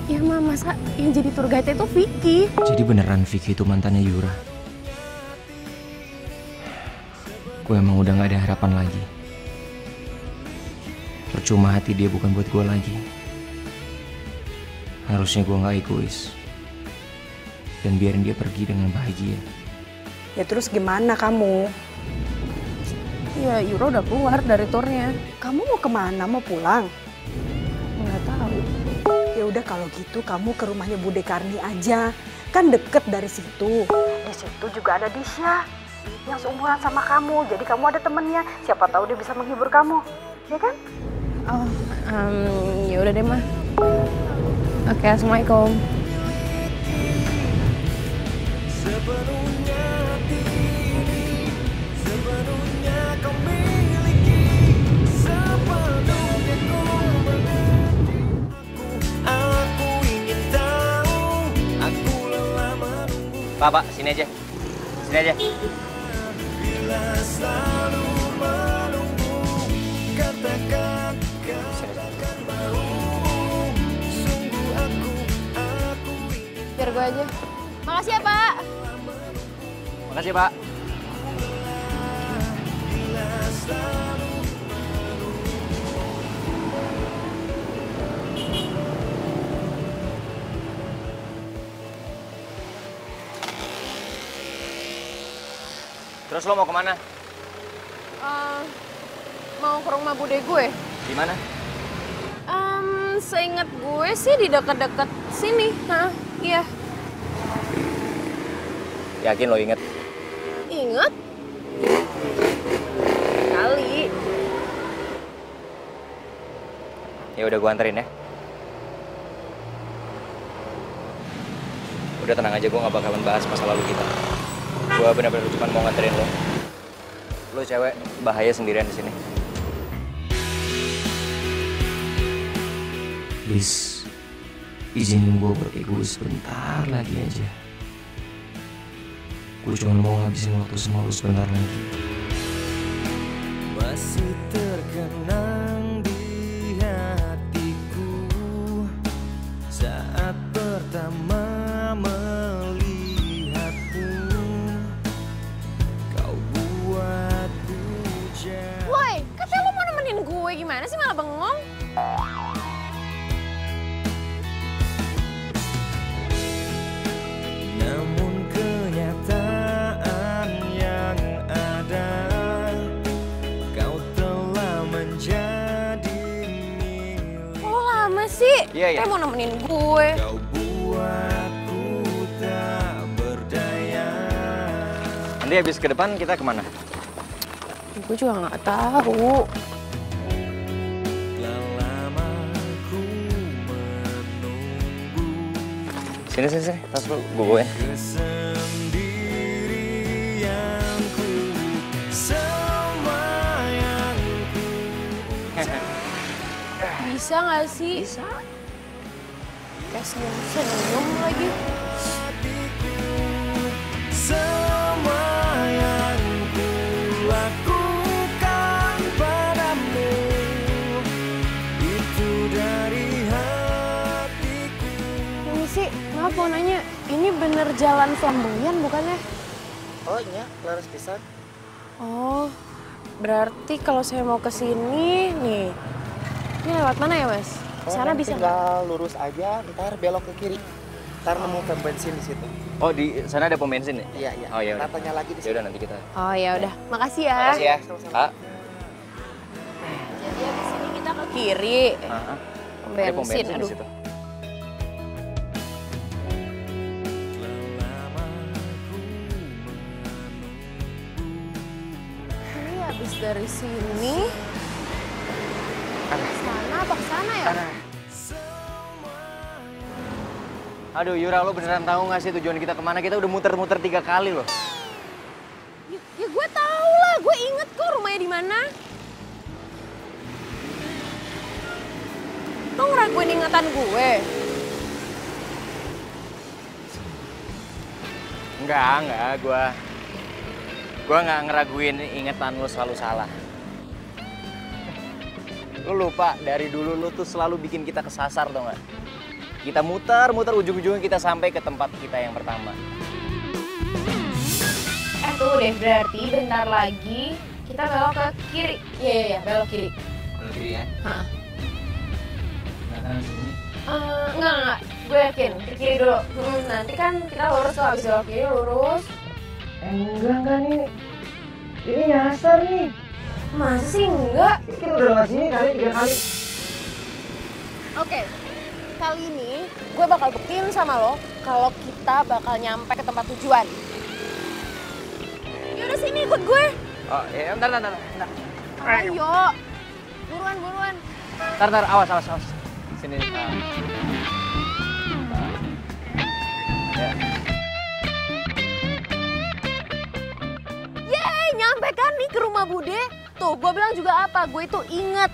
Ya, Ma, masa yang jadi tour guide itu Vicky. Jadi beneran Vicky itu mantannya Yura? Gue emang udah gak ada harapan lagi. Percuma hati dia bukan buat gue lagi. Harusnya gue gak egois. Dan biarin dia pergi dengan bahagia. Ya terus gimana kamu? Ya Yura udah keluar dari turnya. Kamu mau kemana? Mau pulang? Nggak tahu. Ya udah kalau gitu kamu ke rumahnya Bude Karni aja. Kan deket dari situ. Di situ juga ada Disha yang seumuran sama kamu. Jadi kamu ada temennya. Siapa tahu dia bisa menghibur kamu, ya kan? Oh, um, ya udah deh, Ma. Oke, assalamualaikum. Sepenuhnya hati ini, sepenuhnya kau miliki, sepenuhnya kau mengerti. Aku ingin tahu, aku lelah menunggu. Pak, Pak, sini aja, sini aja. Bila selalu menunggu, katakan kau akan mau. Sungguh aku, aku ingin. Biar gue aja. Makasih ya, Pak. Makasih, Pak. Terus lo mau kemana? Uh, mau ke rumah bude gue. Di mana? Um, seingat gue sih di deket-deket sini. Nah, iya. Yakin lo inget? Inget? Kali. Ya udah gue anterin ya. Udah tenang aja, gue gak bakalan bahas masa lalu kita. Gue bener-bener cuma mau nganterin lo. Lo cewek bahaya sendirian di sini. Please, izinin gue buat egois sebentar lagi aja. Gue cuma mau ngabisin waktu sama lo sebentar lagi. Masih terkenang di hatiku saat pertama melihatmu, kau buatku jatuh. Woi, katanya lo mau nemenin gue, gimana sih malah bengong? Namun kenyataan yang ada, kau telah menjadi milik. Kok lo lama sih? Iya, iya. Kayak mau nemenin gue. Kau nanti habis ke depan kita kemana? Gue juga nggak tahu. Sini sini sini, tas lu gue ya. Bisa nggak sih? Bisa. Kayak senyum-senyum lagi. Aku mau nanya, ini bener jalan Flamboyan bukannya? Oh iya, laras pisan. Oh, berarti kalau saya mau ke sini nih, ini lewat mana ya mas? Oh, sana bisa nggak? Lurus aja, ntar belok ke kiri, ntar oh. Nemu pom bensin di situ. Oh di sana ada pom bensin ya? Iya iya. Oh ya. Kita tanya lagi di sini. Yaudah, nanti kita. Oh ya udah, makasih ya. Makasih ya. Pak. Jadi di sini kita ke kiri. Uh-huh. Pom bensin, pom bensin aduh. Di situ. Dari sini ke sana apa ke sana ya? Arah. Aduh Yura, lo beneran tahu nggak sih tujuan kita kemana? Kita udah muter-muter tiga kali loh. Ya, ya gue tahu lah, gue inget kok rumahnya di mana. Lo ngeraguin ingatan gue? Enggak, enggak gue. Gue nggak ngeraguin ingetan lo selalu salah. Lo lupa, dari dulu lo tuh selalu bikin kita kesasar tau gak? Kita muter-muter ujung-ujungnya kita sampai ke tempat kita yang pertama. Eh tuh deh, berarti bentar lagi kita belok ke kiri. Iya, iya, iya, belok kiri. Belok kiri ya? Hah. Kanan sini? Uh, enggak, enggak, gue yakin. Ke kiri dulu. Hmm, nanti kan kita lurus tuh, habis belok kiri lurus. Enggak, enggak nih. Ini nyasar nih. Masa sih enggak? Kita udah lewat sini kali tiga kali. Oke, kali ini gue bakal buktiin sama lo kalau kita bakal nyampe ke tempat tujuan. Yaudah sini ikut gue. Oh iya, ntar, ntar, ntar. Ayo, buruan, buruan. Ntar, ntar, awas, awas, awas. Sini. Nah. Ya. Nyampe kan nih ke rumah Bude. Tuh, gue bilang juga apa, gue itu inget.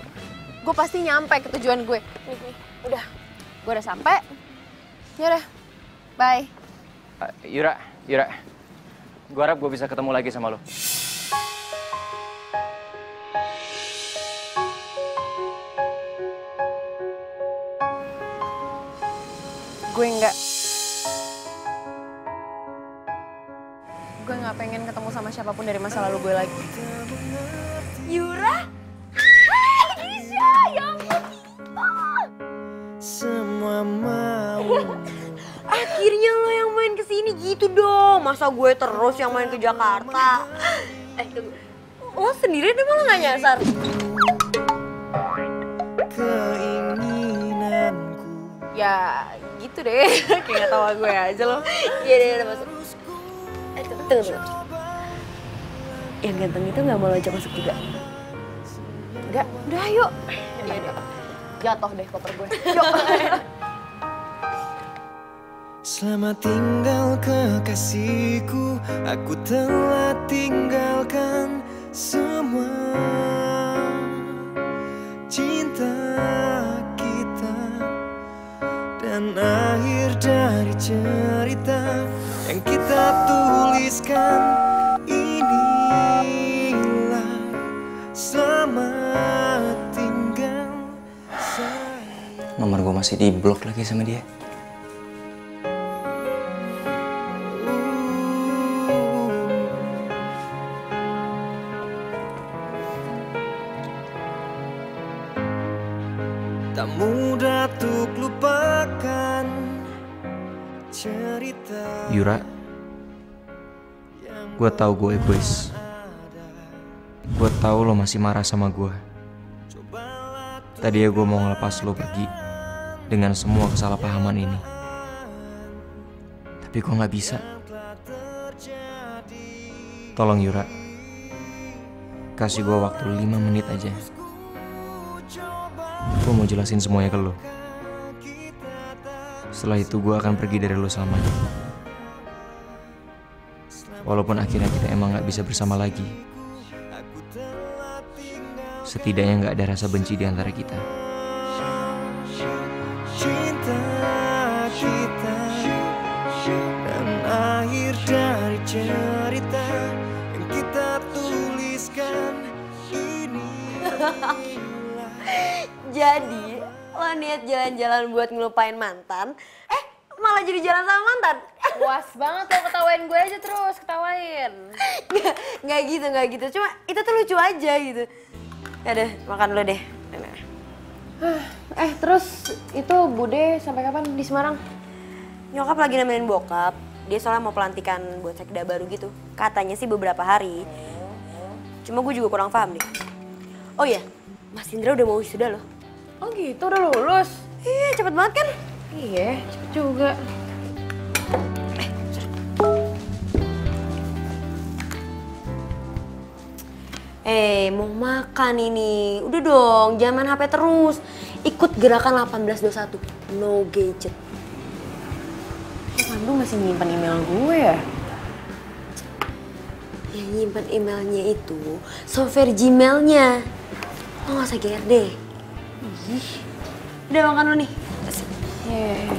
Gue pasti nyampe ke tujuan gue. Nih, nih, udah. Gue udah sampai. Yaudah, bye. Uh, Yura, Yura. Gue harap gue bisa ketemu lagi sama lo. Gue enggak. Gue nggak pengen ketemu sama siapapun dari masa lalu gue lagi. Yura? Hai, Isya! Ya ampun! Semua mau. Akhirnya lo yang main kesini. sini gitu dong. Masa gue terus yang main ke Jakarta. Eh, tunggu. Lo sendiri dia malah gak nyasar. Keinginanku. Ya gitu deh. Kayak gak tau gue aja lo. Iya deh, udah masuk. Eh, tunggu, tunggu. Yang ganteng itu gak mau lo ajak masuk juga. Enggak, udah ayo. Iya deh. Jatuh deh koper gue. Selamat tinggal kekasihku, aku telah tinggalkan semua cinta kita. Dan akhir dari cerita yang kita tuliskan inilah selamat tinggal saya. Nomor gue masih di blok lagi sama dia. Tak mudah untuk lupakan cerita. Yura, gue tahu gue egois. Gue tahu lo masih marah sama gue. Tadi ya gue mau ngelepas lo pergi dengan semua kesalahpahaman ini. Tapi gue nggak bisa. Tolong Yura, kasih gue waktu lima menit aja. Gue mau jelasin semuanya ke lo. Setelah itu gue akan pergi dari lo selamanya. Walaupun akhirnya kita emang gak bisa bersama lagi, setidaknya gak ada rasa benci di antara kita. Cinta kita dan akhir dari cerita yang kita tuliskan ini. Jadi, lo niat jalan-jalan buat ngelupain mantan, eh malah jadi jalan sama mantan. Puas banget lo ketawain gue aja terus, ketawain. Nggak, nggak gitu, nggak gitu. Cuma itu tuh lucu aja gitu. Yaudah, makan dulu deh. Eh, terus itu Bude sampai kapan di Semarang? Nyokap lagi nemenin bokap. Dia soalnya mau pelantikan buat sekda baru gitu. Katanya sih beberapa hari. Cuma gue juga kurang paham deh. Oh iya, Mas Indra udah mau wisuda loh. Oh gitu, udah lulus? Iya, cepet banget kan? Iya, cepet juga. Eh, hey, mau makan ini. Udah dong, jangan main H P terus. Ikut gerakan delapan belas dua puluh satu, no gadget. Pandu masih nyimpan email gue ya? Yang nyimpan emailnya itu software Gmailnya. Lo gak usah G R D. Ih, udah makan lo nih. Yeah.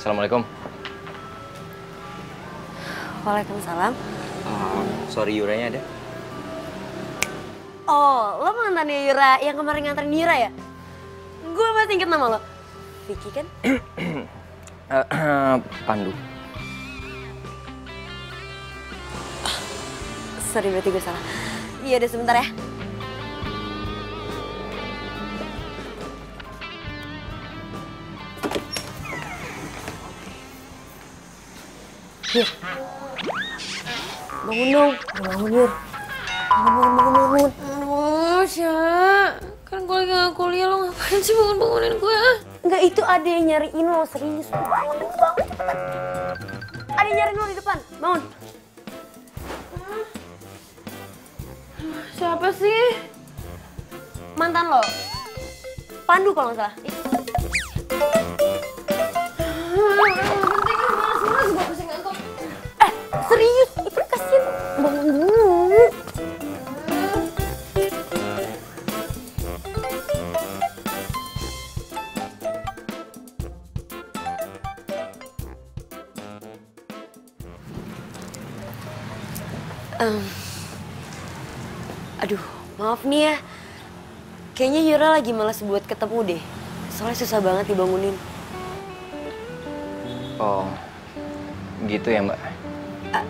Assalamualaikum. Waalaikumsalam. Oh, sorry Yuranya ada? Oh, lo mantannya Yura yang kemarin nganterin Yura ya? Gue masih inget nama lo. Vicky kan? Pandu. Sorry, berarti gue salah. Iya, udah sebentar ya. Yur, bangun dong. Bangun, Yur. Bangun, bangun, bangun. Aduh, Sya. Kan gue lagi gak kuliah, lo ngapain sih bangun-bangunin gue? Enggak, itu ada yang nyariin lo, serius. Bangun, bangun, cepetan. Ada yang nyariin lo di depan, bangun. Hmm. Siapa sih? Mantan lo. Pandu kalau nggak salah. Serius, itu kasihan banget. Um, aduh, maaf nih ya. Kayaknya Yura lagi malas buat ketemu deh. Soalnya susah banget dibangunin. Oh, gitu ya Mbak? Uh,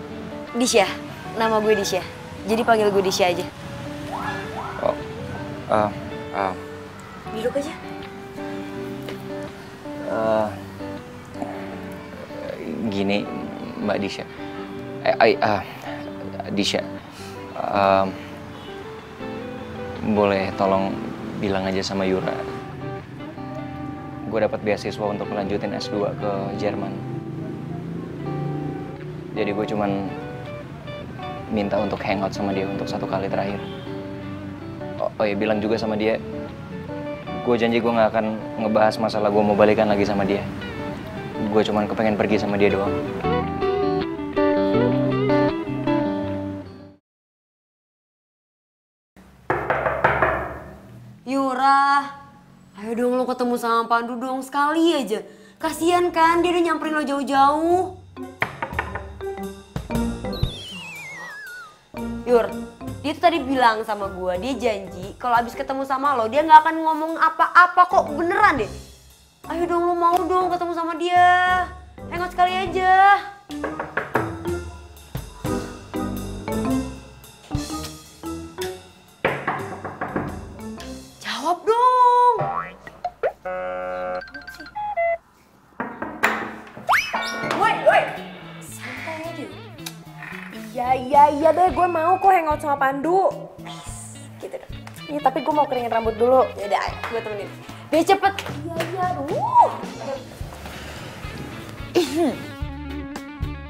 Disya, nama gue Disya. Jadi panggil gue Disya aja. Oh, uh, uh. Duduk aja. Uh, gini Mbak Disya. Eh, eh, uh, Disya. Uh, boleh tolong bilang aja sama Yura, gue dapat beasiswa untuk melanjutin S dua ke Jerman. Jadi gue cuman minta untuk hangout sama dia untuk satu kali terakhir. Oh, oh ya, bilang juga sama dia, gue janji gue gak akan ngebahas masalah gue mau balikan lagi sama dia. Gue cuman kepengen pergi sama dia doang. Yura, ayo dong lo ketemu sama Pandu dong, sekali aja. Kasian kan, dia udah nyamperin lo jauh-jauh. Yur, dia tuh tadi bilang sama gue, dia janji kalau abis ketemu sama lo, dia gak akan ngomong apa-apa kok, beneran deh. Ayo dong, lo mau dong ketemu sama dia. Hangout sekali aja. Jawab dong. Woi, woi. Santai aja. Iya, iya, iya deh. Gue mau kok hangout sama Pandu. Nice. Gitu dong. Iya, tapi gue mau keringin rambut dulu. Ya udah, gue temenin. Biar cepet. Iya, iya. Uh.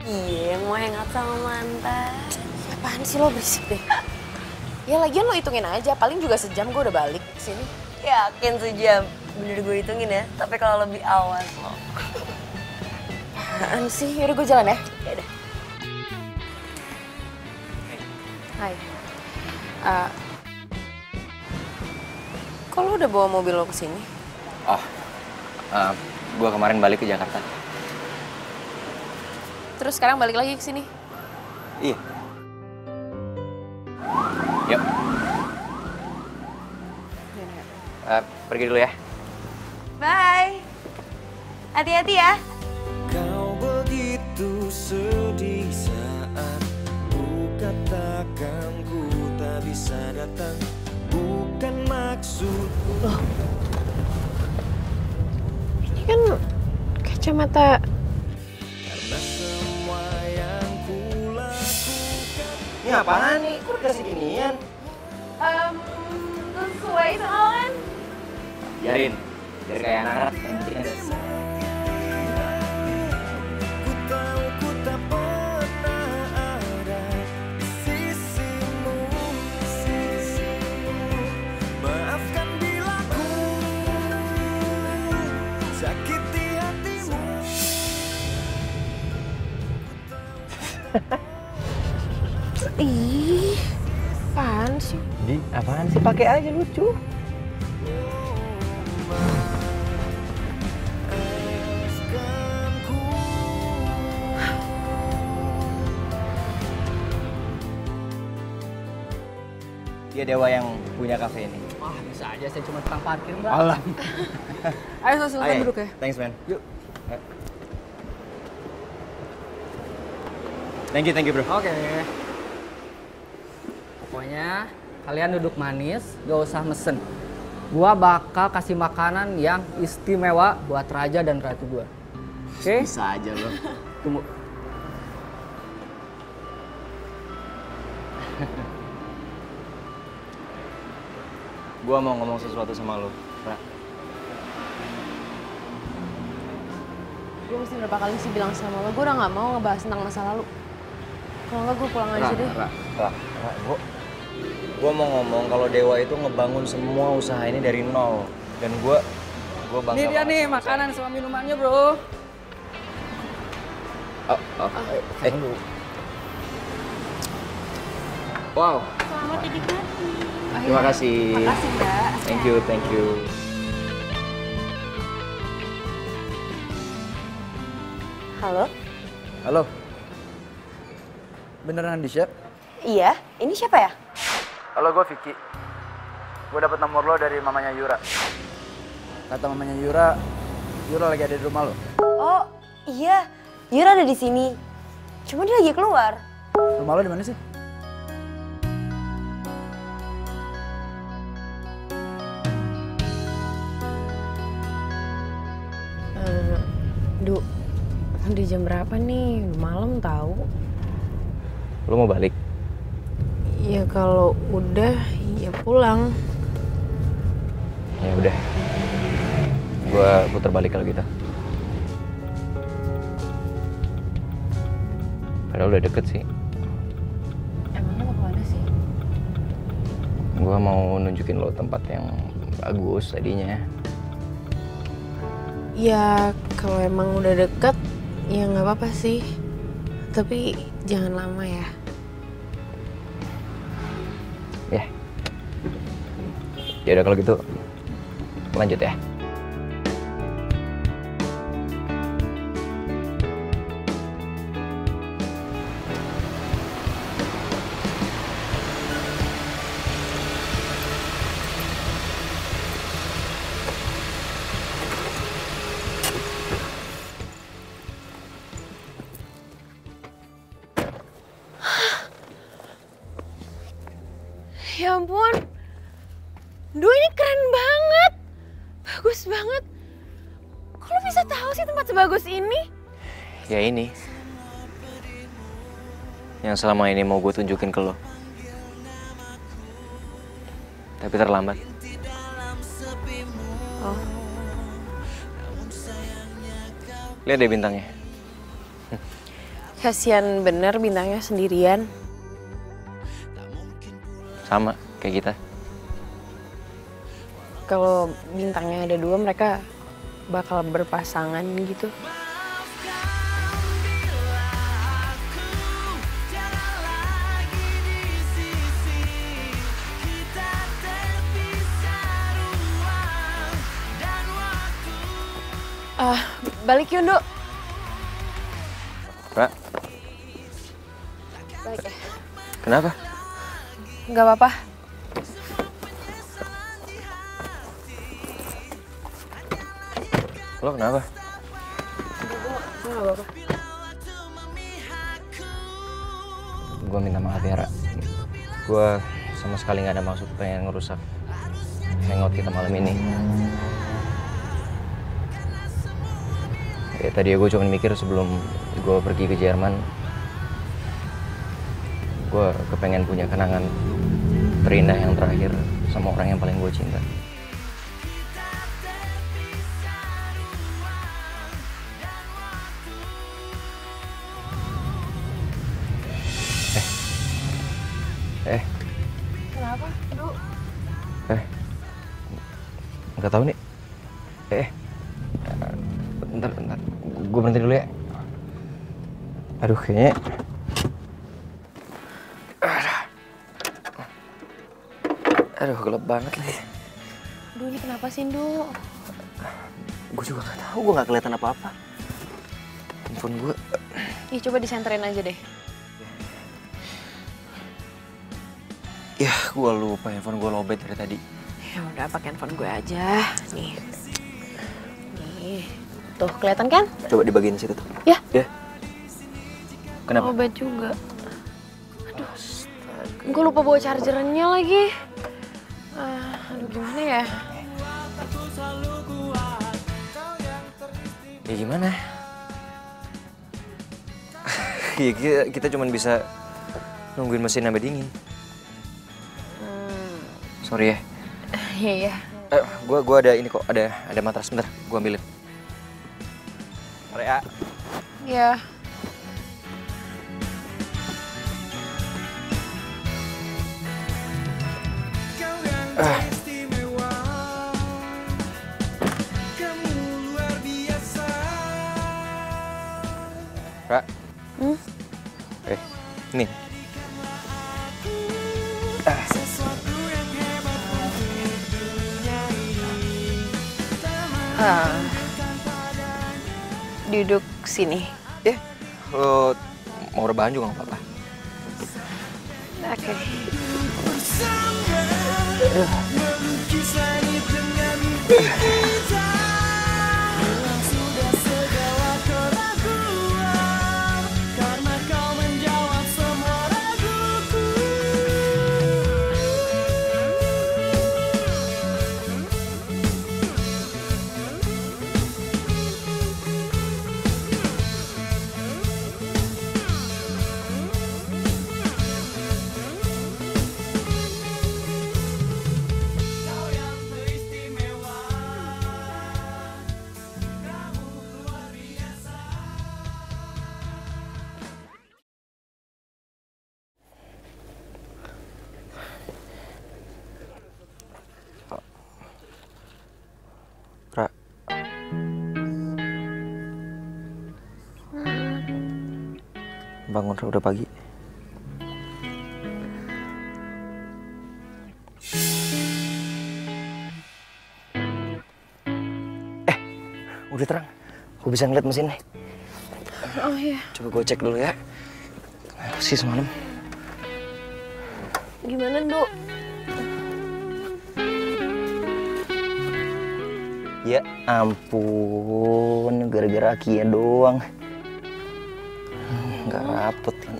Iya, mau hangout sama mantan. Apaan sih lo, berisik deh. Ya lagian lo hitungin aja, paling juga sejam gue udah balik kesini. Yakin sejam? Bener gue hitungin ya, tapi kalau lebih awas lo. Apaan sih? Yaudah gue jalan ya? Yaudah. Hai. Uh, kok lo udah bawa mobil lo kesini? Oh, uh, gue kemarin balik ke Jakarta. Terus sekarang balik lagi kesini? Iya. Yuk. Uh, pergi dulu ya. Bye. Hati-hati ya. Kau begitu sedih saat ku katakan ku tak bisa datang. Bukan maksudku. Loh. Ini kan kacamata. Ini apaan nih? Kok udah seginian? Ehm, sesuai soalan. Biarin, biar kayak anak-anak yang penting ada sesuai. Ih, apaan sih? Di, apaan sih? Pakai aja lucu. Dia Dewa yang punya kafe ini. Wah, bisa aja. Saya cuma tukang parkir, Mbak. Allah. Ayo, so, silakan duduk ya. Thanks, man. Yuk. Thank you, thank you, bro. Oke. Okay. Pokoknya kalian duduk manis, gak usah mesen. Gua bakal kasih makanan yang istimewa buat raja dan ratu gua. Oke? Okay? Bisa aja loh. Tunggu. Gua mau ngomong sesuatu sama lo, Ra. Gua mesti berapa kali sih bilang sama lo, gua udah gak mau ngebahas tentang masa lalu. Kalau enggak, gua pulang aja deh. Ra, Ra, Ra, Ra. Gue mau ngomong kalau Dewa itu ngebangun semua usaha ini dari nol. Dan gue, gue bangga. Ini dia nih, makanan sama minumannya, bro. Oh, oh, oh. Eh. Wow. Selamat dedikasi. Terima kasih. Terima kasih, Mbak. Thank you, thank you. Halo? Halo. Beneran di-share? Iya, ini siapa ya? Halo, gue Vicky. Gue dapet nomor lo dari mamanya Yura. Kata mamanya Yura, Yura lagi ada di rumah lo. Oh, iya. Yura ada di sini. Cuma dia lagi keluar. Rumah lo di mana sih? Uh, du, udah jam berapa nih? Malam tahu. Lo mau balik? Ya kalau udah, ya pulang. Ya udah. Gue putar balik kalau gitu. Padahal udah deket sih. Emangnya mau kemana sih? Gue mau nunjukin lo tempat yang bagus tadinya. Ya kalau emang udah deket, ya nggak apa-apa sih. Tapi jangan lama ya. Ya. Ya udah kalau gitu, lanjut ya. Ya ampun, duh ini keren banget, bagus banget. Kok lo bisa tahu sih tempat sebagus ini? Ya ini, yang selama ini mau gue tunjukin ke lo. Tapi terlambat. Oh. Lihat deh bintangnya. Kasian bener bintangnya sendirian. Sama kayak kita. Kalau bintangnya ada dua, mereka bakal berpasangan gitu. Ah, uh, balik yuk, Nduk. Ra. Balik ya. Kenapa? Gak apa-apa. Lo kenapa? Gue gak apa-apa. Gue minta maaf ya, Ra. Gue sama sekali gak ada maksud pengen ngerusak hangout kita malam ini. Ya, tadi gue cuma mikir sebelum gue pergi ke Jerman, gue kepengen punya kenangan terindah yang terakhir sama orang yang paling gue cinta. Eh, eh. Kenapa, Du? Eh, nggak tahu nih. Eh, bentar, bentar. Gue berhenti dulu ya. Aduh, kayaknya. Aduh, gelap banget lagi. Duh, ini kenapa sih, Du? Gue juga gak tahu, gue gak kelihatan apa-apa. Handphone gue... Ih, coba disenterin aja deh. Yah, gue lupa handphone gue lobet dari tadi. Ya udah, pakai handphone gue aja. Nih. Nih. Tuh, kelihatan kan? Coba dibagiin situ tuh. Ya. Ya. Kenapa? Lobet juga. Aduh, astaga. Gue lupa bawa chargerannya lagi. Aduh, gimana ya? Ya gimana? Ya kita cuman bisa nungguin mesin sampai dingin. Hmm. Sorry ya. Iya, iya. Eh, gua gua ada ini kok, ada ada matras bentar, gua ambilin. Rea. Iya. Ah. Ra, hmm? eh, nih. Ah. Ah. Duduk sini. Ya, lo mau rebahan juga nggak apa-apa. Oke. Okay. Bangun udah pagi. Eh, udah terang. Gue bisa ngeliat mesinnya. Oh iya. Coba gue cek dulu ya. Kenapa sih semalam? Gimana, Du? Ya ampun, gara-gara Kia doang. Nggak rapet kan.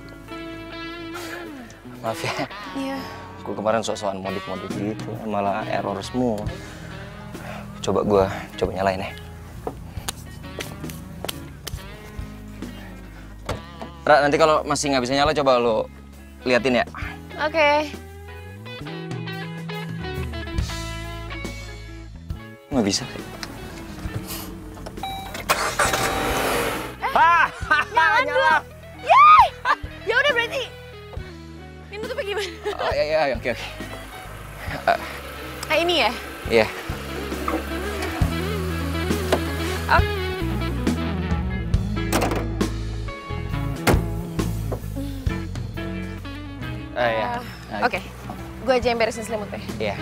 Maaf ya. Iya. Gue kemarin sok-sokan modif-modif gitu, malah error semua. Coba gue, coba nyalain ya. Ra, nanti kalau masih nggak bisa nyala, coba lo liatin ya. Oke. Okay. Nggak bisa. Eh, ah, nyala nyala. Ya udah berarti ini nutupnya gimana? Oh iya iya oke oke. Ah ini ya? Iya. Yeah. Oh. Oh iya. Uh, oke. Okay. Gue aja yang beresin selimutnya. Iya. Yeah.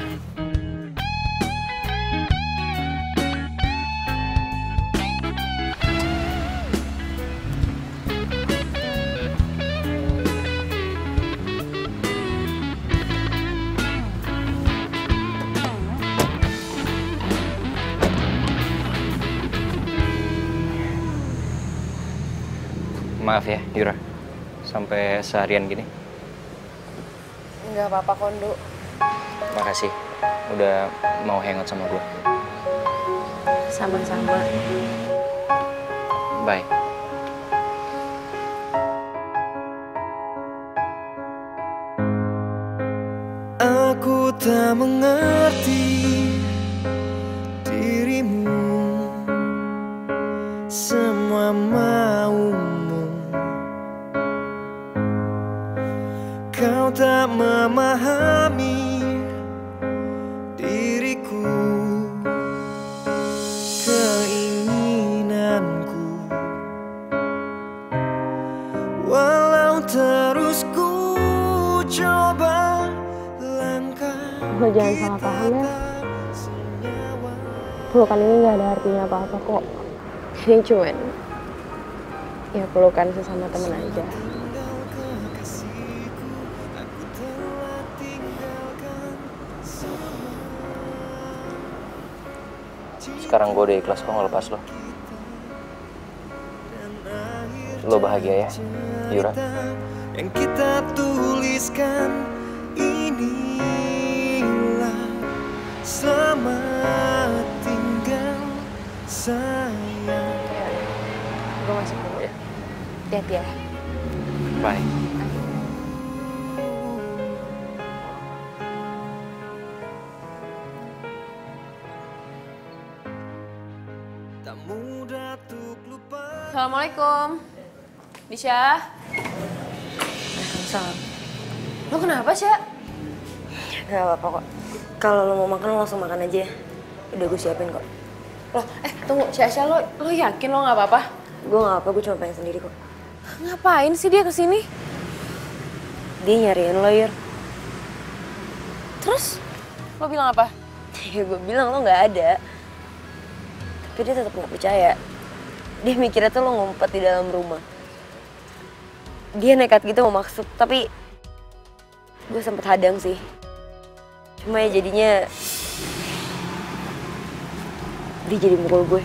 Maaf ya, Yura, sampai seharian gini. Nggak apa-apa, Kondu. Makasih, udah mau hangout sama gue. Sama-sama. Bye. Aku tak mengerti dirimu, semua maumu. Kau tak memahami diriku, keinginanku, walau terus ku coba langkah. Gue jangan salah paham ya, pelukan ini gak ada artinya apa-apa kok. Ini cuman ya pelukan sesama temen aja. Sekarang gue udah ikhlas kok ngelepas lo. Lo bahagia ya, Yura. Yang kita tuliskan inilah selamat tinggal sayang. Ya, gue masuk dulu ya. Hati-hati ya. Bye. Assalamualaikum, Nisha. Salam. Lo kenapa, Sya? Gak apa-apa kok. Kalau lo mau makan, lo langsung makan aja ya. Udah gue siapin kok. Loh, eh tunggu, Sya, Sya, lo, lo yakin lo gak apa-apa? Gue gak apa-apa, gue cuma pengen sendiri kok. Ngapain sih dia kesini? Dia nyariin lo, Yur. Terus? Lo bilang apa? Ya gue bilang lo gak ada. Tapi dia tetap gak percaya. Dia mikirnya tuh lo ngumpet di dalam rumah. Dia nekat gitu mau masuk, tapi gue sempet hadang sih. Cuma ya jadinya dia jadi mukul gue.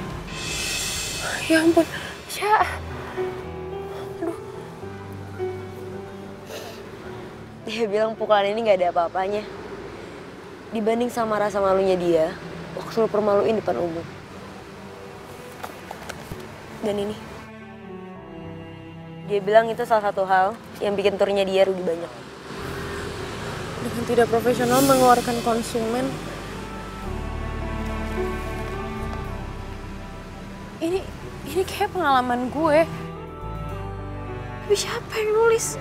Ya ampun, Sya. Aduh. Dia bilang pukulan ini gak ada apa-apanya. Dibanding sama rasa malunya dia, waktu lu permaluin depan umum. Dan ini. Dia bilang itu salah satu hal yang bikin turnya dia rugi banyak. Dengan tidak profesional mengeluarkan konsumen. Ini, ini kayak pengalaman gue. Tapi siapa yang nulis?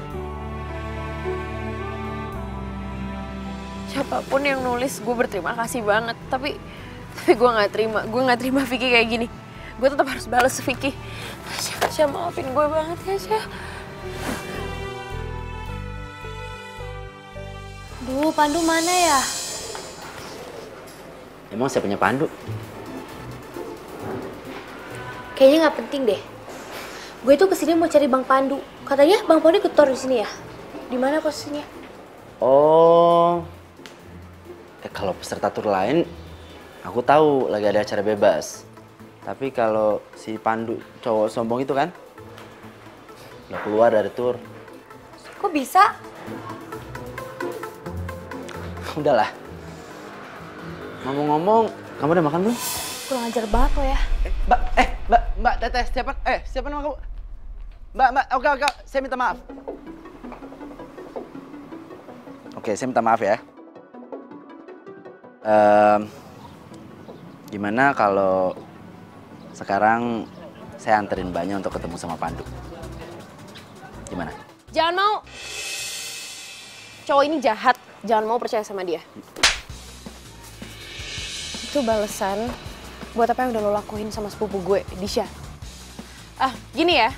Siapapun yang nulis, gue berterima kasih banget. Tapi, tapi gue nggak terima. Gue nggak terima Vicky kayak gini. Gue tetap harus balas Vicky. Kasya, Kasya maafin gue banget, Kasya. Duh, Pandu mana ya? Emang saya punya Pandu? Kayaknya nggak penting deh. Gue tuh kesini mau cari Bang Pandu. Katanya Bang Pandu ketor di sini ya? Di mana posisinya? Oh, eh, kalau peserta tur lain, aku tahu lagi ada acara bebas. Tapi kalau si Pandu cowok sombong itu kan, nggak keluar dari tur. Kok bisa? Udahlah. Ngomong-ngomong, kamu udah makan belum? Kurang ajar banget lo ya. Eh, mbak, eh, mbak, mbak, teteh, siapa? Eh, siapa nama kamu? Mbak, mbak, oke, oke, saya minta maaf. Oke, saya minta maaf ya. Um, gimana kalau sekarang saya anterin Mbaknya untuk ketemu sama Pandu? Gimana? Jangan mau. Cowok ini jahat. Jangan mau percaya sama dia. Itu balesan buat apa yang udah lo lakuin sama sepupu gue, Disha. Ah, gini ya.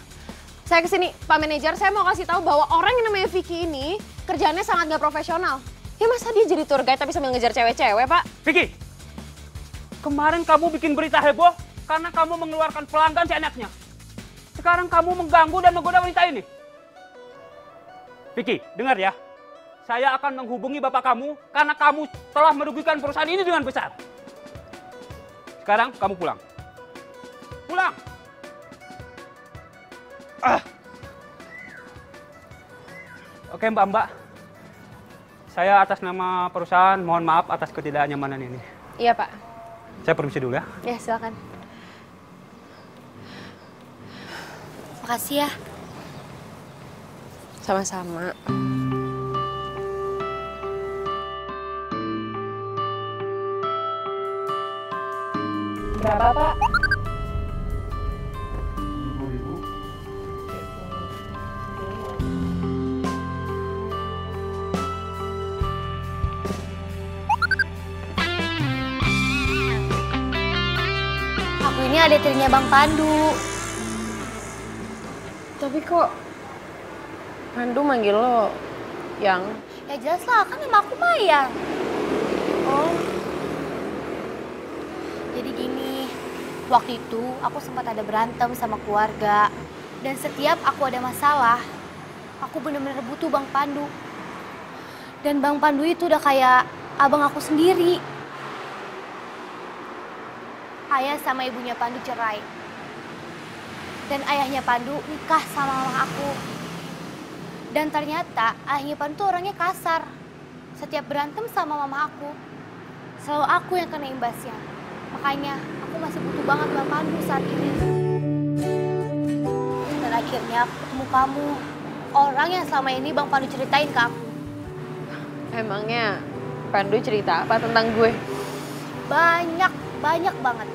Saya kesini, Pak Manajer, saya mau kasih tahu bahwa orang yang namanya Vicky ini kerjaannya sangat gak profesional. Ya masa dia jadi tour guide tapi sambil ngejar cewek-cewek, Pak? Vicky, kemarin kamu bikin berita heboh karena kamu mengeluarkan pelanggan seenaknya. Sekarang kamu mengganggu dan menggoda wanita ini. Vicky, dengar ya. Saya akan menghubungi bapak kamu karena kamu telah merugikan perusahaan ini dengan besar. Sekarang kamu pulang. Pulang! Ah. Oke mbak-mbak, saya atas nama perusahaan mohon maaf atas ketidaknyamanan ini. Iya pak. Saya permisi dulu ya. Ya silakan. Makasih ya. Sama-sama. Berapa pak? Ada tirnya Bang Pandu. Tapi kok Pandu manggil lo yang? Ya jelas lah, kan nama aku Maya. Oh. Jadi gini, waktu itu aku sempat ada berantem sama keluarga. Dan setiap aku ada masalah, aku bener-bener butuh Bang Pandu. Dan Bang Pandu itu udah kayak abang aku sendiri. Ayah sama ibunya Pandu cerai. Dan ayahnya Pandu nikah sama mama aku. Dan ternyata ayahnya Pandu tuh orangnya kasar. Setiap berantem sama mama aku, selalu aku yang kena imbasnya. Makanya aku masih butuh banget Bang Pandu saat ini. Dan akhirnya aku ketemu kamu. Orang yang selama ini Bang Pandu ceritain ke aku. Emangnya Pandu cerita apa tentang gue? Banyak. Banyak banget.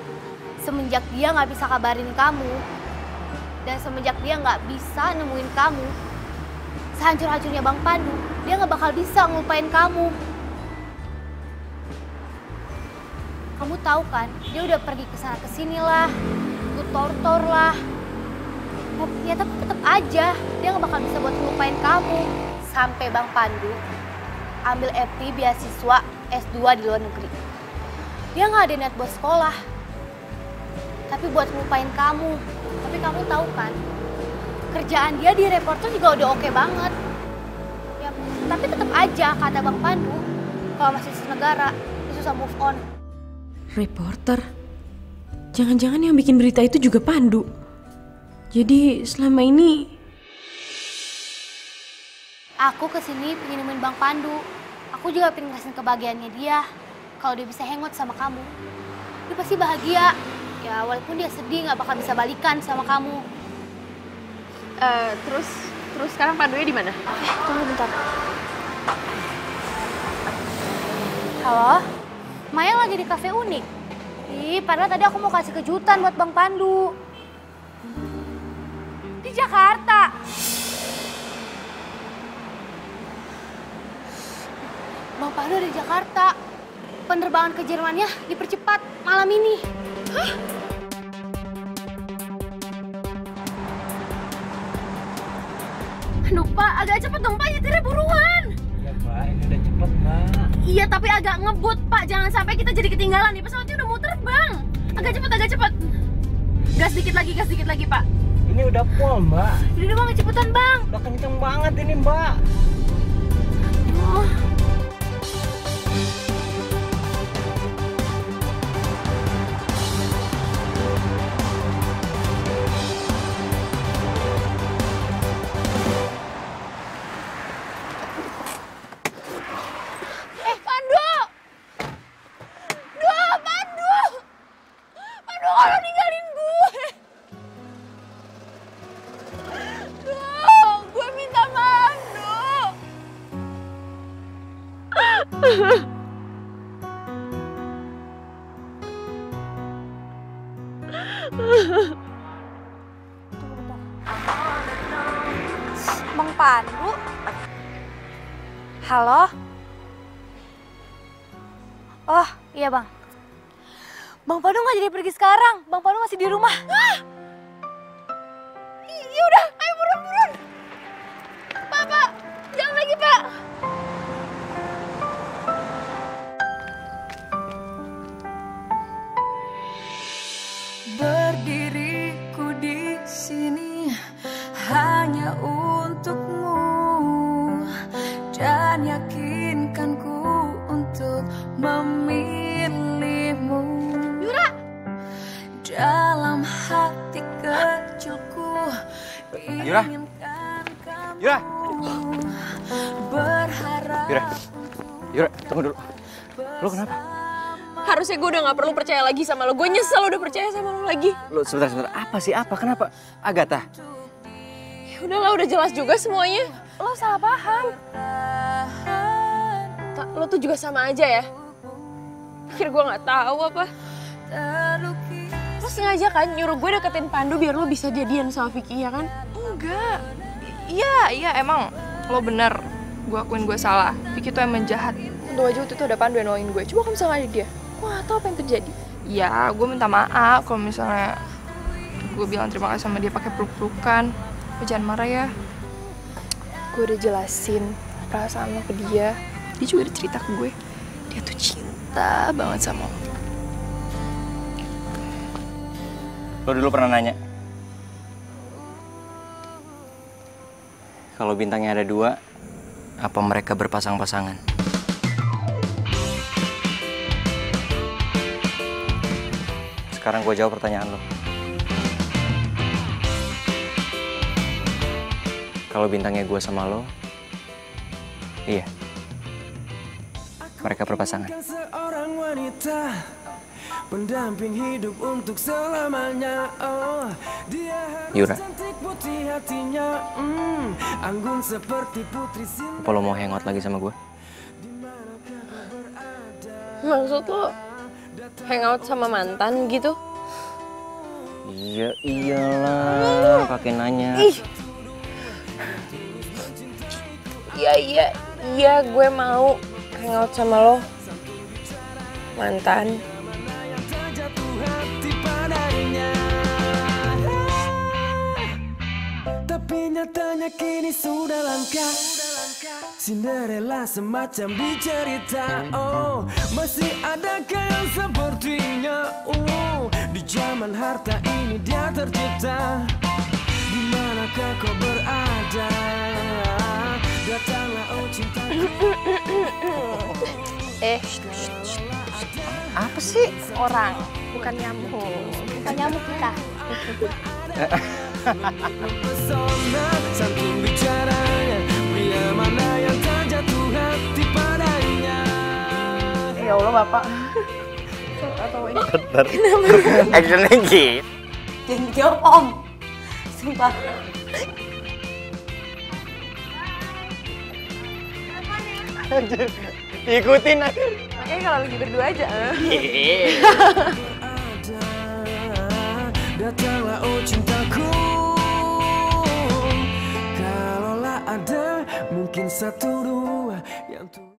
Semenjak dia nggak bisa kabarin kamu, dan semenjak dia nggak bisa nemuin kamu, sehancur-hancurnya Bang Pandu, dia nggak bakal bisa ngelupain kamu. Kamu tahu kan, dia udah pergi ke sana kesini lah, ikut tortor lah. Ya tapi tetep aja, dia nggak bakal bisa buat ngelupain kamu. Sampai Bang Pandu ambil F T beasiswa S dua di luar negeri. Dia nggak ada niat buat sekolah, tapi buat ngelupain kamu. Tapi kamu tahu kan, kerjaan dia di reporter juga udah oke banget. Yang Tapi tetap aja, kata Bang Pandu, kalau masih negara, susah move on. Reporter? Jangan-jangan yang bikin berita itu juga Pandu. Jadi selama ini... Aku kesini pengen nemuin Bang Pandu. Aku juga pengen ngasih kebahagiaannya dia. Kalau dia bisa hangout sama kamu, dia pasti bahagia. Ya walaupun dia sedih, gak bakal bisa balikan sama kamu. Uh, terus, terus sekarang Pandunya di mana? Eh, tunggu bentar. Halo? Maya lagi di Cafe Unik. Ih, padahal tadi aku mau kasih kejutan buat Bang Pandu. Di Jakarta. Bang Pandu di Jakarta. Penerbangan ke Jermannya dipercepat malam ini. Hah? Aduh, Pak, agak cepet dong, Pak, nyetirnya buruan. Iya, Pak, ini udah cepet, Pak. Iya, tapi agak ngebut, Pak. Jangan sampai kita jadi ketinggalan nih. Pesawatnya udah muter, Bang. Agak cepet, agak cepet. Gas dikit lagi, gas dikit lagi, Pak. Ini udah full, Mbak. Ini udah, Bang, cepetan, Bang. Udah kenceng banget ini, Mbak. Oh. Bang Pandu? Halo? Oh, iya, Bang. Bang Pandu nggak jadi pergi sekarang. Bang Pandu masih di rumah. Ah! Ya udah, ayo burun-burun. Pak, Pak. Jangan lagi, Pak. Berdiriku di sini hanya untukmu, dan yakinkanku untuk memilihmu. Yura, dalam hati kecilku inginkan kamu. Yura, berharap. Yura, Yura, tunggu dulu. Lo kenapa? Harusnya gue udah gak perlu percaya lagi sama lo. Gue nyesel udah percaya sama lo lagi. Lo sebentar-sebentar, apa sih? Apa? Kenapa? Agatha? Ya udahlah, udah jelas juga semuanya. Lo salah paham. Lo tuh juga sama aja ya? Pikir gue gak tahu apa? Lo sengaja kan nyuruh gue deketin Pandu biar lo bisa jadian sama Vicky, ya kan? Enggak. Iya, iya emang. Lo bener. Gue akuin gue salah. Vicky tuh emang jahat. Untung aja waktu itu ada Pandu yang nolongin gue. Coba kamu sama dia. Wah, tau apa yang terjadi? Ya, gue minta maaf kalau misalnya gue bilang terima kasih sama dia pakai peluk-pelukan. Jangan marah ya. Gue udah jelasin perasaan lo ke dia. Dia juga udah cerita ke gue. Dia tuh cinta banget sama lo. Lo dulu pernah nanya, kalau bintangnya ada dua, apa mereka berpasang-pasangan? Sekarang gue jawab pertanyaan lo. Kalau bintangnya gue sama lo, iya, mereka berpasangan. Seorang wanita, pendamping hidup untuk selamanya. Oh, dia Yura, anggun seperti putri. Apa lo mau hangout lagi sama gue? Maksud lo? Hangout sama mantan gitu? Iya, iyalah, pakai nanya. Ih. Iya, iya, iya, gue mau hangout sama lo, mantan. Tapi nyatanya kini sudah langka. Cinderella semacam dicerita, oh, masih adakah yang sepertinya, oh, di zaman harta ini dia tercipta. Dimanakah kau berada, datanglah oh. Eh, shh, shh, shh. Apa sih? Orang, bukan nyamuk. Bukan nyamuk kita. Ya Allah, Bapak. Atau ini? Actionnya gitu. Jangan dijawab, Om. Sumpah. Anjir, ikutin aja. Makanya kalau lagi berdua aja. Datanglah oh cintaku, kalaulah ada mungkin satu dua yang